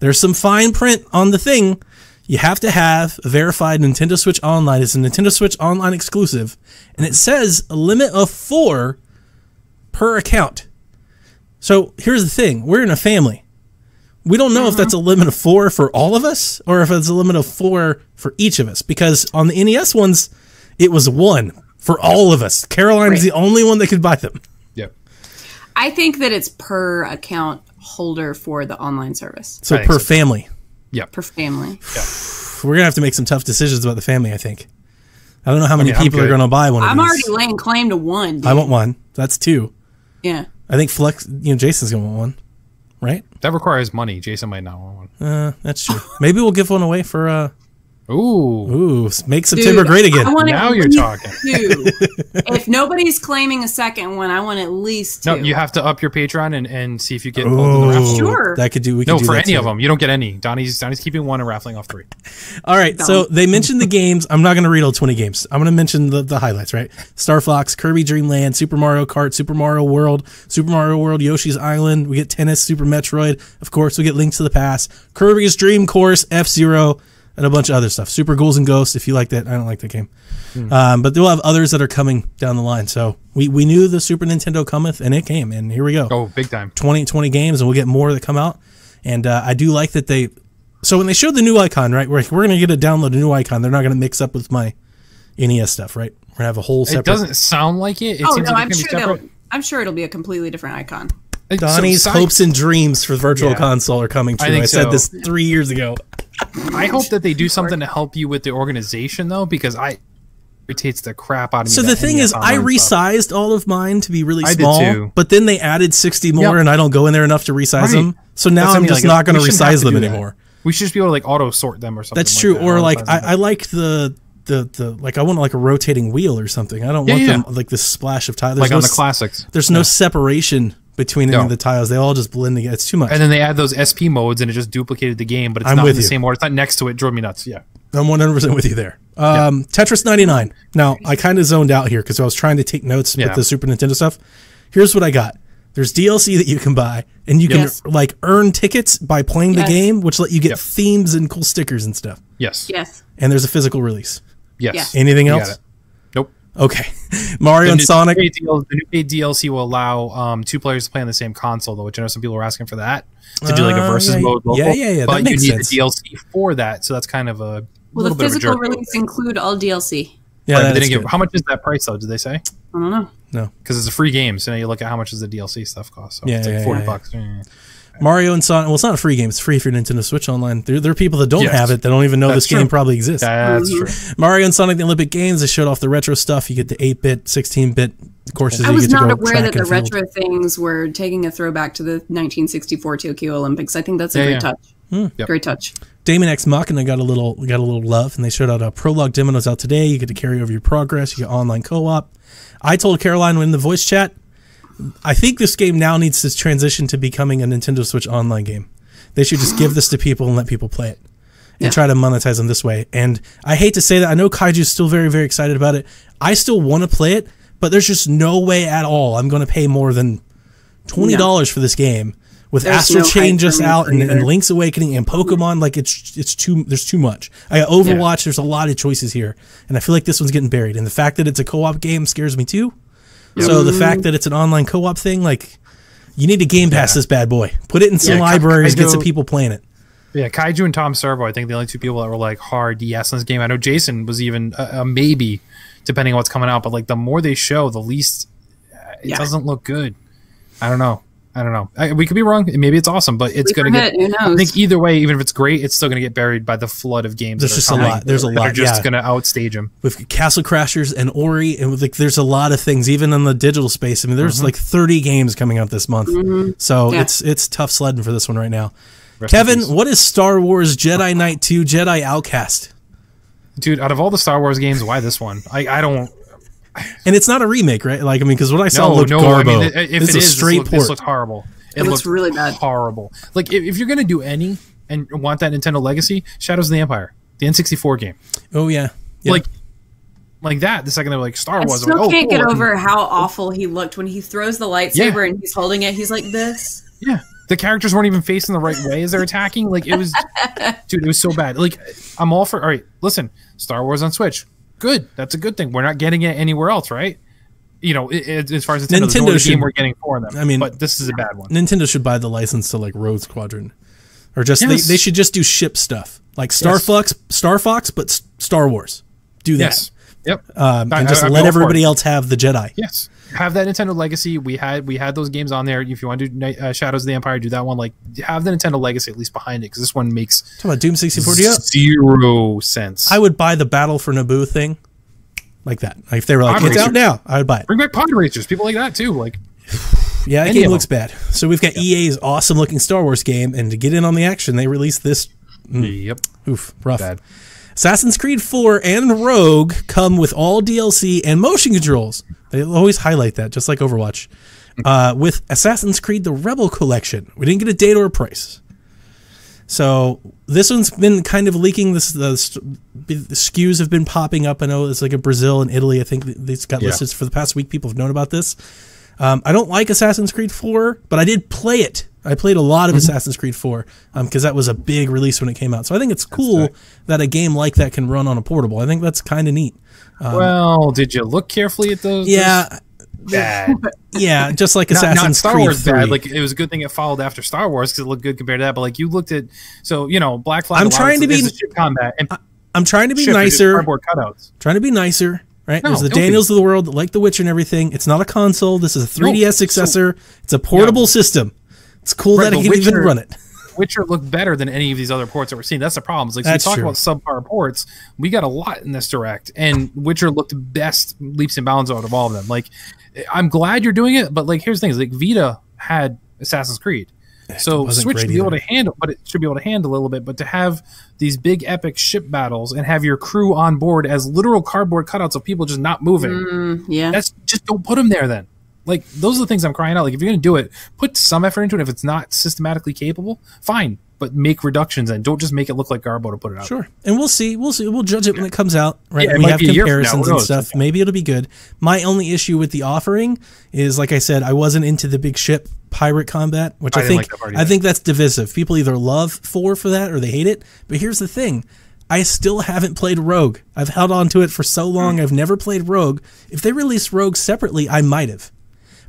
There's some fine print on the thing. You have to have a verified Nintendo Switch Online. It's a Nintendo Switch Online exclusive. And it says a limit of 4 per account. So here's the thing. We're in a family. We don't know if that's a limit of 4 for all of us or if it's a limit of 4 for each of us. Because on the NES ones, it was 1 for all of us. Caroline's the only one that could buy them. Yep. I think that it's per account holder for the online service. So per family. Yep. Per family. Yep. We're going to have to make some tough decisions about the family, I think. I don't know how many people are going to buy one of these. I'm already laying claim to 1. Dude. I want 1. That's 2. Yeah. I think Flex, you know, Jason's going to want 1, right? That requires money. Jason might not want 1. That's true. Maybe we'll give 1 away for... Ooh, make September great again. Now you're talking. 2. If nobody's claiming a second one, I want at least 2. No, you have to up your Patreon and see if you get both of them. Sure. That could do, we could do for any of them. You don't get any. Donnie's keeping 1 and raffling off 3. All right, so they mentioned the games. I'm not going to read all 20 games. I'm going to mention the highlights, right? Star Fox, Kirby Dream Land, Super Mario Kart, Super Mario World, Yoshi's Island. We get Tennis, Super Metroid. Of course, we get Link to the Past, Kirby's Dream Course, F-Zero, and a bunch of other stuff. Super Ghouls and Ghosts, if you like that. I don't like that game. But they'll have others that are coming down the line. So we knew the Super Nintendo cometh, and it came, and here we go. Oh, big time. 20 games, and we'll get more that come out. And I do like that they... So when they showed the new icon, right, we're going to get a download, a new icon. They're not going to mix up with my NES stuff, right? We're going to have a whole separate... It doesn't sound like it. I'm sure it'll be a completely different icon. Donnie's hopes and dreams for Virtual Console are coming true. I said this 3 years ago. I hope that they do something to help you with the organization, though, because it irritates the crap out of me. So the thing is, I resized all of mine to be really small, but then they added 60 more, and I don't go in there enough to resize them. So now I'm just not going to resize them anymore. We should just be able to like auto sort them or something. That's true. Or like I like the like I want like a rotating wheel or something. I don't want them like this splash of tiles. Like on the classics, there's no separation between any of the tiles. They all just blend together. It's too much. And then they add those SP modes, and it just duplicated the game, but it's not in the same order. It's not next to it. It drove me nuts. Yeah. I'm 100% with you there. Tetris 99. Now, I kind of zoned out here because I was trying to take notes with the Super Nintendo stuff. Here's what I got. There's DLC that you can buy, and you can like earn tickets by playing the game, which let you get themes and cool stickers and stuff. Yes. Yes. And there's a physical release. Yes. Anything else? Okay, Mario and Sonic. The new paid DLC will allow 2 players to play on the same console, though, which I know some people were asking for that to do like a versus mode. Local, yeah. But you need the DLC for that, so that's kind of a little bit of a jerk. Will the physical release include all DLC? Yeah, right, they didn't give. How much is that price though? Did they say? I don't know. No, because it's a free game, so now you look at how much does the DLC stuff cost. So it's like $40. Yeah. Mario and Sonic. Well, it's not a free game. It's free for Nintendo Switch Online. There are people that don't have it that don't even know this game probably exists. That's true. Mario and Sonic the Olympic Games. They showed off the retro stuff. You get the 8-bit, 16-bit courses. I was not aware that the retro things were taking a throwback to the 1964 Tokyo Olympics. I think that's a great touch. Great touch. Damon X Machina got a little love, and they showed out a prologue demo that's out today. You get to carry over your progress. You get online co-op. I told Caroline in the voice chat, I think this game now needs to transition to becoming a Nintendo Switch Online game. They should just give this to people and let people play it and try to monetize them this way. And I hate to say that. I know Kaiju's still very, very excited about it. I still want to play it, but there's just no way at all I'm going to pay more than $20 for this game with Astral Chain just out and Link's Awakening and Pokemon. Like it's too, there's too much. I got Overwatch. There's a lot of choices here. And I feel like this one's getting buried. And the fact that it's a co-op game scares me too. So the fact that it's an online co-op thing, like you need to Game Pass this bad boy. Put it in some libraries, get some people playing it. Yeah, Kaiju and Tom Servo, I think the only 2 people that were like hard yes on this game. I know Jason was even a maybe, depending on what's coming out. But like the more they show, the least it doesn't look good. I don't know. We could be wrong. Maybe it's awesome, but it's going to get. Who knows? I think either way, even if it's great, it's still going to get buried by the flood of games. There's just a lot. There's a lot. They're just going to outstage them with Castle Crashers and Ori, and with like there's a lot of things even in the digital space. I mean, there's like 30 games coming out this month, so it's tough sledding for this one right now. Kevin, what is Star Wars Jedi Knight 2 Jedi Outcast? Dude, out of all the Star Wars games, why this one? I don't. And it's not a remake, right? Like, I mean, because what I saw looked garbo. I mean, if it is, this looks horrible. It looks really bad. Horrible. Like, if you're going to do any and want that Nintendo legacy, Shadows of the Empire, the N64 game. Oh, yeah. Yep. Like that, the second they were like, Star Wars. I still can't get over how awful he looked when he throws the lightsaber and he's holding it. He's like this. Yeah. The characters weren't even facing the right way as they're attacking. Like, it was... Dude, it was so bad. Like, I'm all for... All right, listen. Star Wars on Switch. Good. That's a good thing. We're not getting it anywhere else, right? You know, as far as Nintendo should, game we're getting for them. I mean... But this is a bad one. Nintendo should buy the license to, like, Rogue Squadron. Or just... Yes. They should just do ship stuff. Like, Star Fox, but Star Wars. Do that. Yes. Yep. And just let everybody else have the Jedi. Yes. Have that Nintendo legacy. We had those games on there. If you want to do Shadows of the Empire, do that one. Like, have the Nintendo legacy at least behind it, because this one makes talking about Doom 64 zero sense. I would buy the Battle for Naboo thing, like that. Like, if they were like, it's out now, I would buy it. Bring back Pod Racers, people like that too. Like, yeah, that game looks bad. So we've got EA's awesome looking Star Wars game, and to get in on the action, they released this. Yep. Oof. Rough. Bad. Assassin's Creed 4 and Rogue come with all DLC and motion controls. They always highlight that, just like Overwatch. With Assassin's Creed the Rebel Collection. We didn't get a date or a price. So this one's been kind of leaking. The SKUs have been popping up. I know it's like in Brazil and Italy. I think these got listed for the past week. People have known about this. I don't like Assassin's Creed 4, but I did play it. I played a lot of Assassin's Creed 4 because that was a big release when it came out. So I think it's cool that a game like that can run on a portable. I think that's kind of neat. Well, did you look carefully at those? Yeah. Bad. Yeah, just like Assassin's Creed 3. Bad. Like, it was a good thing it followed after Star Wars because it looked good compared to that. But like, you looked at, so, you know, Black Flag. I'm trying to be nicer. Cardboard cutouts. Trying to be nicer. Right? No, there's the Daniels of the world that like The Witcher and everything. It's not a console. This is a 3DS successor. It's a portable system. It's cool that it can even run it. Witcher looked better than any of these other ports that we're seeing. That's the problem. It's like, so that's true. About subpar ports. We got a lot in this direct, and Witcher looked best leaps and bounds out of all of them. Like, I'm glad you're doing it, but like, here's the thing: is like, Vita had Assassin's Creed, so Switch should be able to handle, but it should be able to handle a little bit. But to have these big epic ship battles and have your crew on board as literal cardboard cutouts of people just not moving, that's just, don't put them there then. Like, those are the things I'm crying out. Like, if you're going to do it, put some effort into it. If it's not systematically capable, fine. But make reductions and don't just make it look like Garbo to put it out. Sure. And we'll see. We'll see. We'll judge it when it comes out. Right. Yeah, we have comparisons and stuff. Maybe it'll be good. My only issue with the offering is, like I said, I wasn't into the big ship pirate combat, which I think that's divisive. People either love 4 for that or they hate it. But here's the thing. I still haven't played Rogue. I've held on to it for so long. I've never played Rogue. If they released Rogue separately, I might have.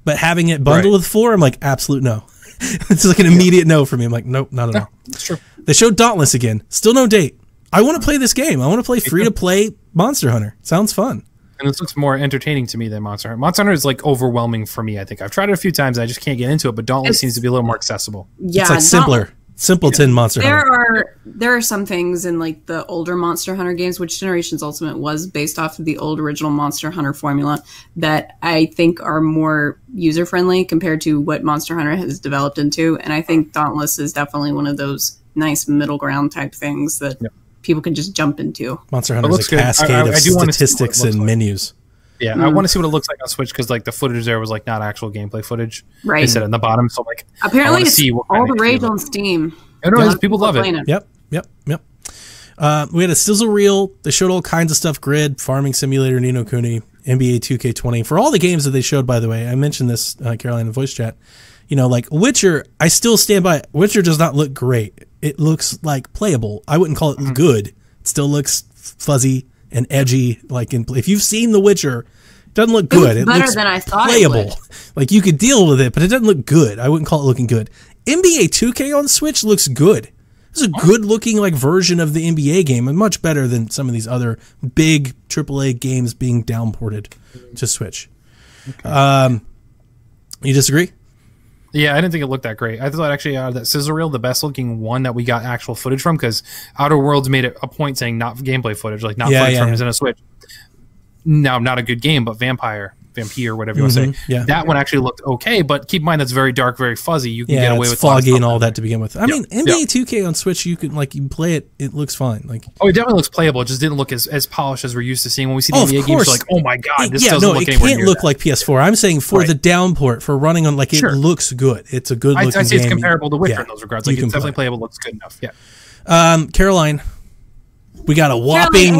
But having it bundled with 4, I'm like, absolute no. It's like an immediate no for me. I'm like, nope, not at all. That's true. They showed Dauntless again. Still no date. I want to play this game. I want to play free-to-play Monster Hunter. Sounds fun. And this looks more entertaining to me than Monster Hunter. Monster Hunter is like overwhelming for me, I think. I've tried it a few times. I just can't get into it, but Dauntless seems to be a little more accessible. Yeah, it's like simpler. Simpleton Monster Hunter. There are some things in like the older Monster Hunter games, which Generations Ultimate was based off of the old original Monster Hunter formula, that I think are more user-friendly compared to what Monster Hunter has developed into. And I think Dauntless is definitely one of those nice middle ground type things that people can just jump into. Monster Hunter is a cascade of statistics and menus. Yeah, I want to see what it looks like on Switch, because like the footage there was like not actual gameplay footage. Right. They said in the bottom, so like apparently it's see what all the rage on Steam. I don't know, people love it. Yep. We had a sizzle reel. They showed all kinds of stuff: Grid, Farming Simulator, Ni No Kuni, NBA 2K20. For all the games that they showed, by the way, I mentioned this, Caroline, in voice chat. You know, like Witcher, I still stand by it. Witcher does not look great. It looks like playable. I wouldn't call it good. It still looks fuzzy and edgy. Like, in, if you've seen The Witcher, it doesn't look good. It looks better than I thought. Playable. Like, you could deal with it, but it doesn't look good. I wouldn't call it looking good. NBA 2K on Switch looks good. It's a good looking like version of the NBA game, and much better than some of these other big AAA games being downported to Switch. Okay. You disagree? Yeah, I didn't think it looked that great. I thought actually out of that sizzle reel, the best looking one that we got actual footage from, because Outer Worlds made it a point saying not gameplay footage, like not footage from in a Switch. Now, not a good game, but Vampire Vampire, whatever you want to say. Yeah. That one actually looked okay, but keep in mind that's very dark, very fuzzy. You can get away with foggy and all that to begin with. I mean, NBA 2K on Switch, you can like you play it; it looks fine. Like it definitely looks playable. It just didn't look as polished as we're used to seeing when we see the NBA games. Like, oh my god, this doesn't look anywhere near. It can't look like PS4. I'm saying for the downport, for running on, like it looks good. It's a good looking game. I say it's comparable to Witcher in those regards. Like it's definitely playable. Looks good enough. Yeah. Caroline. We got a whopping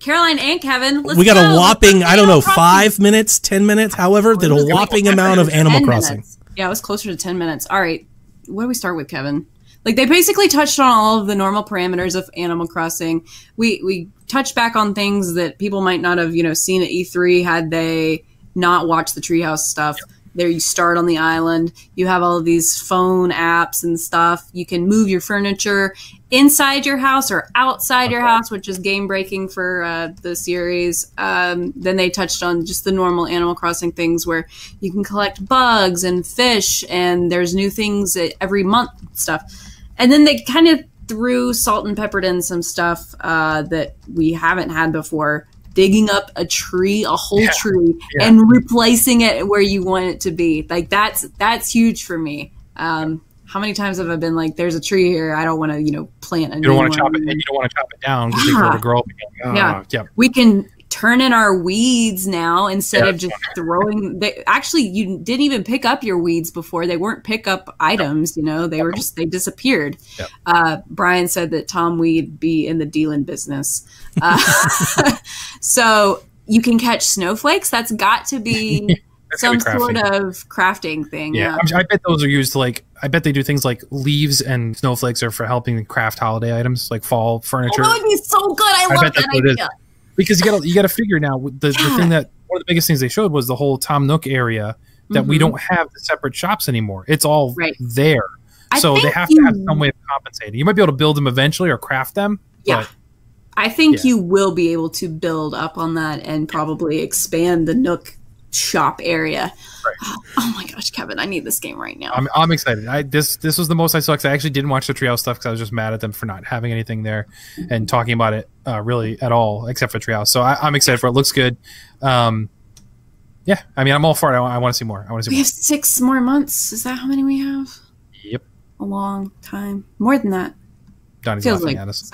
Caroline and Kevin. Let's go. A whopping, I don't know, 5 minutes, 10 minutes, however, that a whopping amount of Animal Crossing. Minutes. Yeah, it was closer to 10 minutes. All right. Where do we start with, Kevin? Like they basically touched on all of the normal parameters of Animal Crossing. We touched back on things that people might not have, you know, seen at E3 had they not watched the Treehouse stuff. Yep. There you start on the island. You have all of these phone apps and stuff. You can move your furniture inside your house or outside your house, which is game breaking for the series. Then they touched on just the normal Animal Crossing things where you can collect bugs and fish and there's new things every month and stuff. And then they kind of threw salt and peppered in some stuff that we haven't had before. Digging up a tree, a whole tree, and replacing it where you want it to be. Like that's huge for me. How many times have I been like, "There's a tree here. I don't want to, you know, plant a new one." You don't want to chop it, and you don't want to chop it down because they grow to grow up again. We can turn in our weeds now instead of just throwing. Actually, you didn't even pick up your weeds before. They weren't pickup items. You know, they were just they disappeared. Brian said that Tom Weed be in the dealing business. So you can catch snowflakes. That's got to be some sort of crafting thing. I bet those are used to like. I bet they do things like leaves and snowflakes are for helping craft holiday items like fall furniture. Oh, that would be so good. I love that idea. Because you got to figure now the thing that one of the biggest things they showed was the whole Tom Nook area that we don't have the separate shops anymore. It's all there. So they have to have some way of compensating. You might be able to build them eventually or craft them. Yeah. But I think you will be able to build up on that and probably expand the Nook shop area. Oh my gosh, Kevin, I need this game right now. I'm excited. This was the most I saw because I actually didn't watch the Treehouse stuff because I was just mad at them for not having anything there and talking about it really at all except for Treehouse. So I'm excited for it. It looks good. Yeah, I mean, I'm all for it. I want to see more. We have 6 more months. Is that how many we have? Yep. A long time. More than that. Donnie's feels laughing like at us.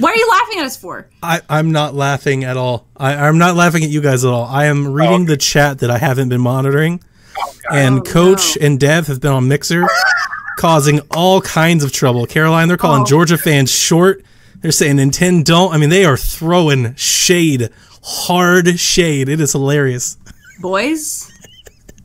What are you laughing at us for? I'm not laughing at all. I'm not laughing at you guys at all. I am reading the chat that I haven't been monitoring. And Coach and Dev have been on Mixer causing all kinds of trouble. Caroline, they're calling Georgia fans short. They're saying Nintendo don't. I mean, they are throwing shade, hard shade. It is hilarious. Boys,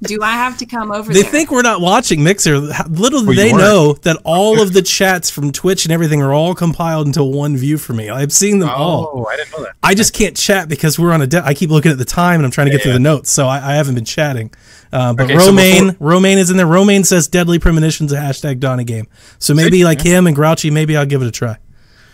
do I have to come over there? They think we're not watching Mixer. Little do they know that all of the chats from Twitch and everything are all compiled into one view for me. I've seen them all. Oh, I didn't know that. I just can't chat because we're on a... I keep looking at the time and I'm trying to get through the notes, so I haven't been chatting. But okay, Romaine, so Romaine is in there. Romaine says Deadly Premonition's a hashtag Donnie game. So maybe like him and Grouchy, maybe I'll give it a try.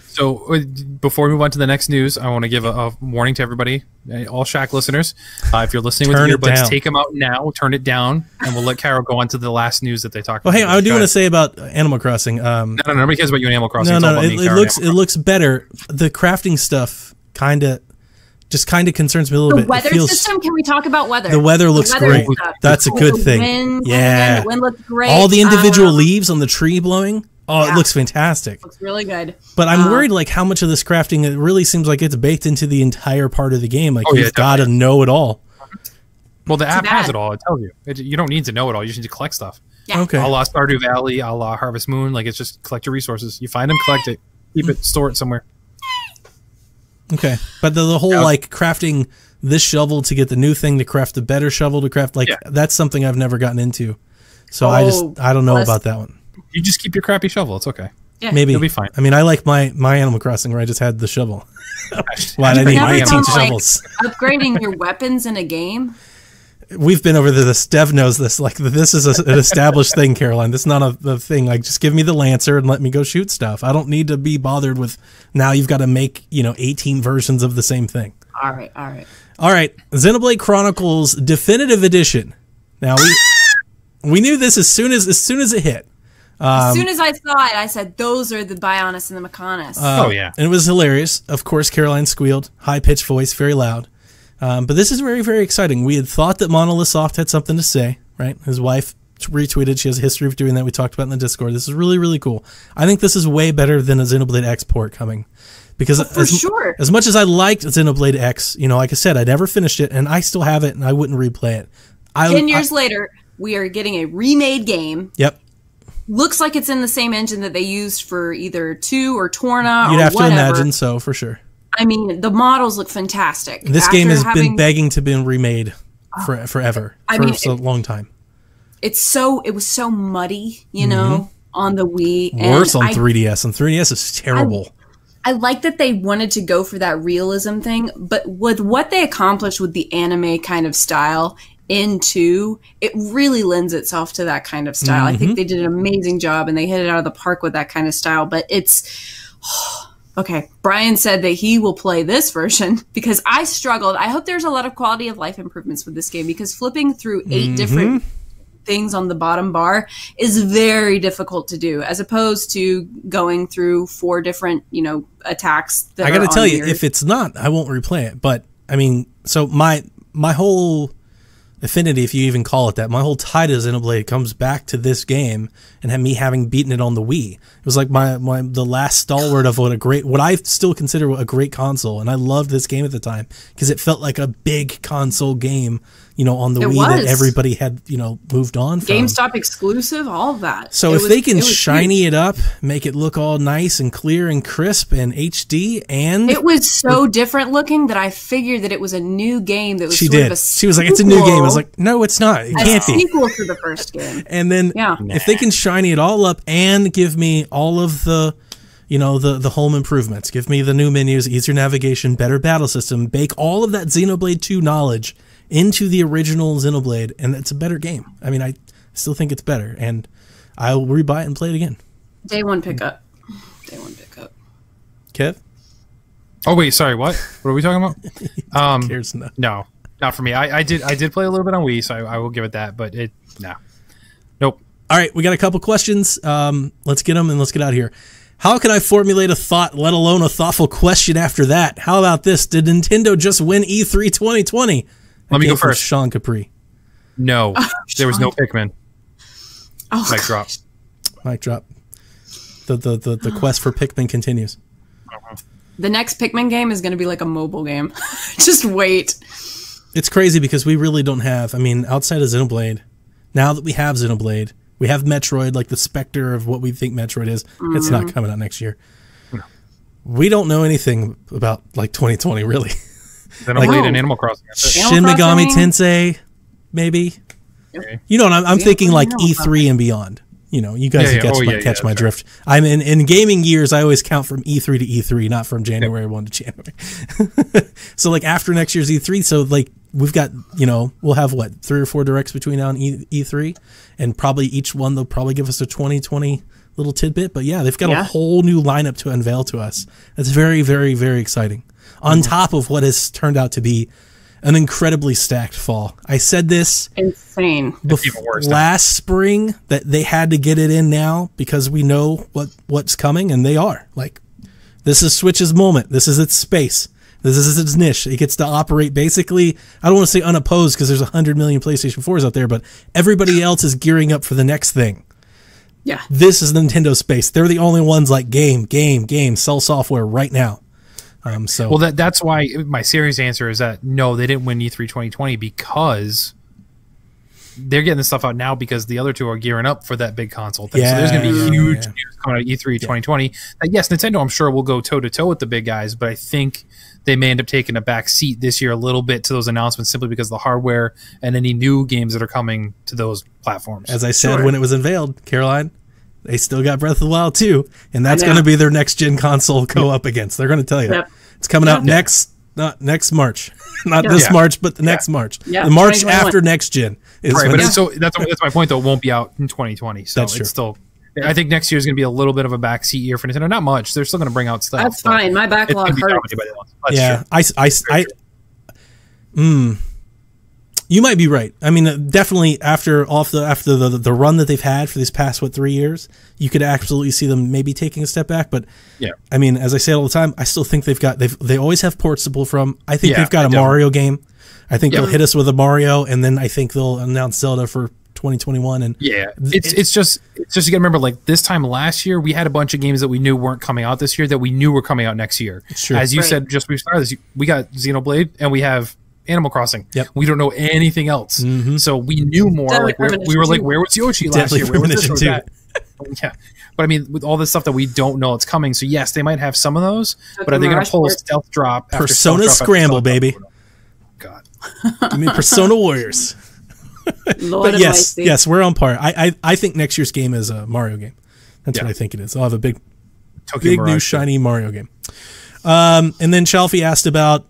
So before we move on to the next news, I want to give a warning to everybody, all Shack listeners. If you're listening with earbuds, take them out now, turn it down, and we'll let Carol go on to the last news that they talked about. Well, hey, I do want to say about Animal Crossing. No, nobody cares about you and Animal Crossing. It looks better. The crafting stuff kind of concerns me a little bit. The weather system, can we talk about weather? The weather looks great. That's a good thing. The wind looks great. All the individual leaves on the tree blowing. Oh, it looks fantastic. It looks really good. But I'm worried, like, how much of this crafting, it really seems like it's baked into the entire part of the game. Like, you've got to know it all. Well, the app has it all. It tells you. You don't need to know it all. You just need to collect stuff. Yeah. Okay. A la Stardew Valley, a la Harvest Moon. Like, it's just collect your resources. You find them, collect it, keep it, store it somewhere. Okay. But the whole, like, crafting this shovel to get the new thing, to craft the better shovel, to craft, like, that's something I've never gotten into. So I don't know about that one. You just keep your crappy shovel. It's okay. Yeah. Maybe. You'll be fine. I mean, I like my Animal Crossing where I just had the shovel. Why did I need my 18 shovels? Like upgrading your weapons in a game? We've been over this. Dev knows this. Like, this is an established thing, Caroline. This is not a thing. Like, just give me the Lancer and let me go shoot stuff. I don't need to be bothered with now you've got to make, you know, 18 versions of the same thing. All right. All right. All right. Xenoblade Chronicles Definitive Edition. Now, we knew this as soon as it hit. As soon as I saw it, I said, those are the Bionis and the Mechanis. And it was hilarious. Of course, Caroline squealed. High-pitched voice, very loud. But this is very, very exciting. We had thought that Monolith Soft had something to say, right? His wife retweeted. She has a history of doing that. We talked about in the Discord. This is really, really cool. I think this is way better than a Xenoblade X port coming. Because as much as I liked Xenoblade X, you know, like I said, I never finished it, and I still have it, and I wouldn't replay it. 10 years later, we are getting a remade game. Yep. Looks like it's in the same engine that they used for either 2 or Torna or whatever. You'd have to imagine so, for sure. I mean, the models look fantastic. This game has been begging to be remade forever. I mean, for a long time. It was so muddy, you know, on the Wii. Worse on 3DS. And 3DS is terrible. I like that they wanted to go for that realism thing, but with what they accomplished with the anime kind of style in 2, it really lends itself to that kind of style. I think they did an amazing job, and they hit it out of the park with that kind of style, but it's... Okay, Brian said that he will play this version because I struggled. I hope there's a lot of quality of life improvements with this game because flipping through 8 different things on the bottom bar is very difficult to do as opposed to going through 4 different, you know, attacks. That I got to tell you, if it's not, I won't replay it. But I mean, so my whole affinity, if you even call it that, my whole tie to Xenoblade comes back to this game and had me having beaten it on the Wii. It was like the last stalwart of what I still consider a great console, and I loved this game at the time because it felt like a big console game, you know, on the Wii that everybody had, you know, moved on from. GameStop exclusive, all of that. So if they can shiny it up, make it look all nice and clear and crisp and HD, and it was so different looking that I figured that it was a new game that was She was like, it's a new game. I was like, no, it's not. It can't be. A sequel to the first game. And then if they can shiny it all up and give me all of the, you know, the home improvements, give me the new menus, easier navigation, better battle system, bake all of that Xenoblade 2 knowledge into the original Xenoblade, and it's a better game. I mean, I still think it's better, and I'll rebuy it and play it again. Day one pickup. Kev? Oh wait, sorry, what? What are we talking about? Cares enough. No, not for me. I did play a little bit on Wii, so I will give it that, but it nope. All right, we got a couple questions. Let's get them and let's get out of here. How can I formulate a thought, let alone a thoughtful question after that? How about this? Did Nintendo just win E3 2020? Let me go first. Sean Capri. No, there was no Pikmin. Oh, mic drop. Mic drop. The quest for Pikmin continues. The next Pikmin game is going to be like a mobile game. Just wait. It's crazy because we really don't have, I mean, outside of Xenoblade, now that we have Xenoblade, we have Metroid, like the specter of what we think Metroid is. It's not coming out next year. No. We don't know anything about like 2020, really. Then I'll lead an Animal Crossing. Shin Megami Tensei, maybe. Okay. You know, I'm thinking like E3 and beyond. You know, you guys catch my drift. Right. I'm in gaming years. I always count from E3 to E3, not from January 1 to January. So like after next year's E3, so like we've got, you know, we'll have what 3 or 4 directs between now and E3, and probably each one they'll probably give us a 2020 little tidbit. But yeah, they've got a whole new lineup to unveil to us. That's very, very, very exciting. On top of what has turned out to be an incredibly stacked fall. I said this last spring that they had to get it in now because we know what's coming, and they are. Like, this is Switch's moment. This is its space. This is its niche. It gets to operate basically, I don't want to say unopposed because there's 100 million PlayStation 4s out there, but everybody else is gearing up for the next thing. Yeah. This is Nintendo space. They're the only ones like game, sell software right now. So well, that's why my serious answer is that no, they didn't win E3 2020 because they're getting this stuff out now because the other two are gearing up for that big console thing. Yeah, so there's going to be huge news coming out of E3 2020. And yes, Nintendo, I'm sure, will go toe-to-toe with the big guys, but I think they may end up taking a back seat this year a little bit to those announcements simply because of the hardware and any new games that are coming to those platforms. As I said when it was unveiled, Caroline, they still got Breath of the Wild too, and that's going to be their next gen console go up against. They're going to tell you it's coming out next March, not this March, but the next March, the March after next gen. Is right, but so that's my point though. It won't be out in 2020, so that's still. I think next year is going to be a little bit of a backseat year for Nintendo. Not much. They're still going to bring out stuff. That's fine. My backlog hurts. Yeah, you might be right. I mean, definitely after the run that they've had for these past, what, 3 years, you could absolutely see them maybe taking a step back. But I mean, as I say all the time, I still think they always have ports to pull from. I think they've got a Mario game. I think they'll hit us with a Mario, and then I think they'll announce Zelda for 2021. And it's just you gotta remember, like, this time last year we had a bunch of games that we knew weren't coming out this year that we knew were coming out next year. True. As you said, just we started this, we got Xenoblade and we have Animal Crossing. Yep. We don't know anything else. Mm-hmm. So we knew more. Like, we were like, where was Yoshi last year? Where was this or that? Yeah. But I mean, with all this stuff that we don't know it's coming, so yes, they might have some of those, but are they going to pull a stealth drop? Persona Scramble, baby. God. I mean, Persona Warriors. Lord, but yes, we're on par. I think next year's game is a Mario game. That's what I think it is. I'll have a big new shiny Mario game. And then Chalfie asked about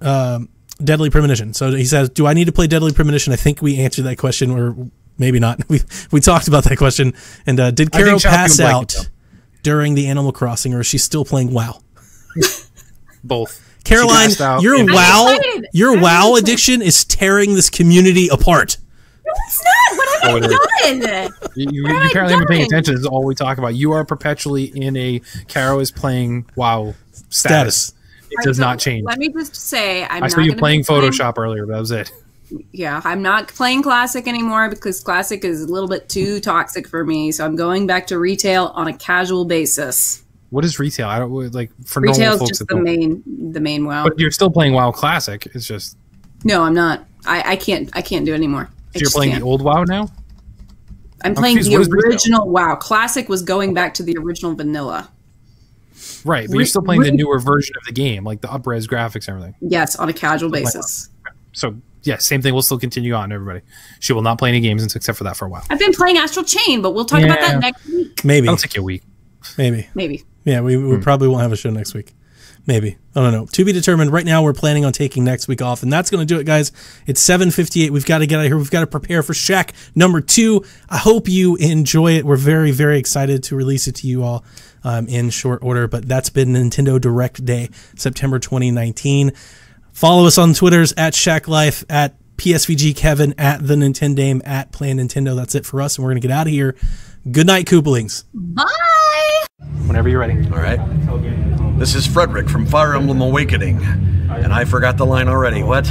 Deadly Premonition. So he says, do I need to play Deadly Premonition? I think we answered that question, or maybe not. We talked about that question. And did Carol pass out during the Animal Crossing, or is she still playing WoW? Both. Caroline, your WoW addiction is tearing this community apart. No, it's not. What have I done? You apparently haven't been paying attention. This is all we talk about. You are perpetually in a Carol is playing WoW status. It does not change. Let me just say, I saw you playing Photoshop earlier, but that was it. Yeah, I'm not playing Classic anymore because Classic is a little bit too toxic for me. So I'm going back to retail on a casual basis. What is retail? I don't like for retail. Retail is just the main WoW. But you're still playing WoW Classic. It's just no, I'm not. I can't do it anymore. So you're playing the old WoW now? I'm playing the original WoW. Classic was going back to the original vanilla. Right, but you're still playing the newer version of the game, like the up-res graphics and everything. Yes, on a casual basis. So, yeah, same thing. We'll still continue on, everybody. She will not play any games except for that for a while. I've been playing Astral Chain, but we'll talk about that next week. Maybe. That'll take you a week. Maybe. Maybe. Yeah, we probably won't have a show next week. Maybe. I don't know. To be determined. Right now, we're planning on taking next week off, and that's going to do it, guys. It's 7:58. We've got to get out of here. We've got to prepare for Shack number 2. I hope you enjoy it. We're very, very excited to release it to you all in short order, but that's been Nintendo Direct Day, September 2019. Follow us on Twitters at Shack Life, at PSVG Kevin, at the Nintendame, at Plan Nintendo. That's it for us, and we're going to get out of here. Good night, Koopalings. Bye. Whenever you're ready. All right. This is Frederick from Fire Emblem Awakening, and I forgot the line already. What?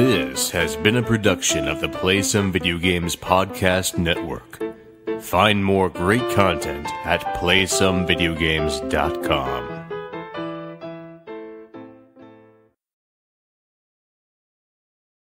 This has been a production of the Play Some Video Games Podcast Network. Find more great content at PlaySomeVideoGames.com.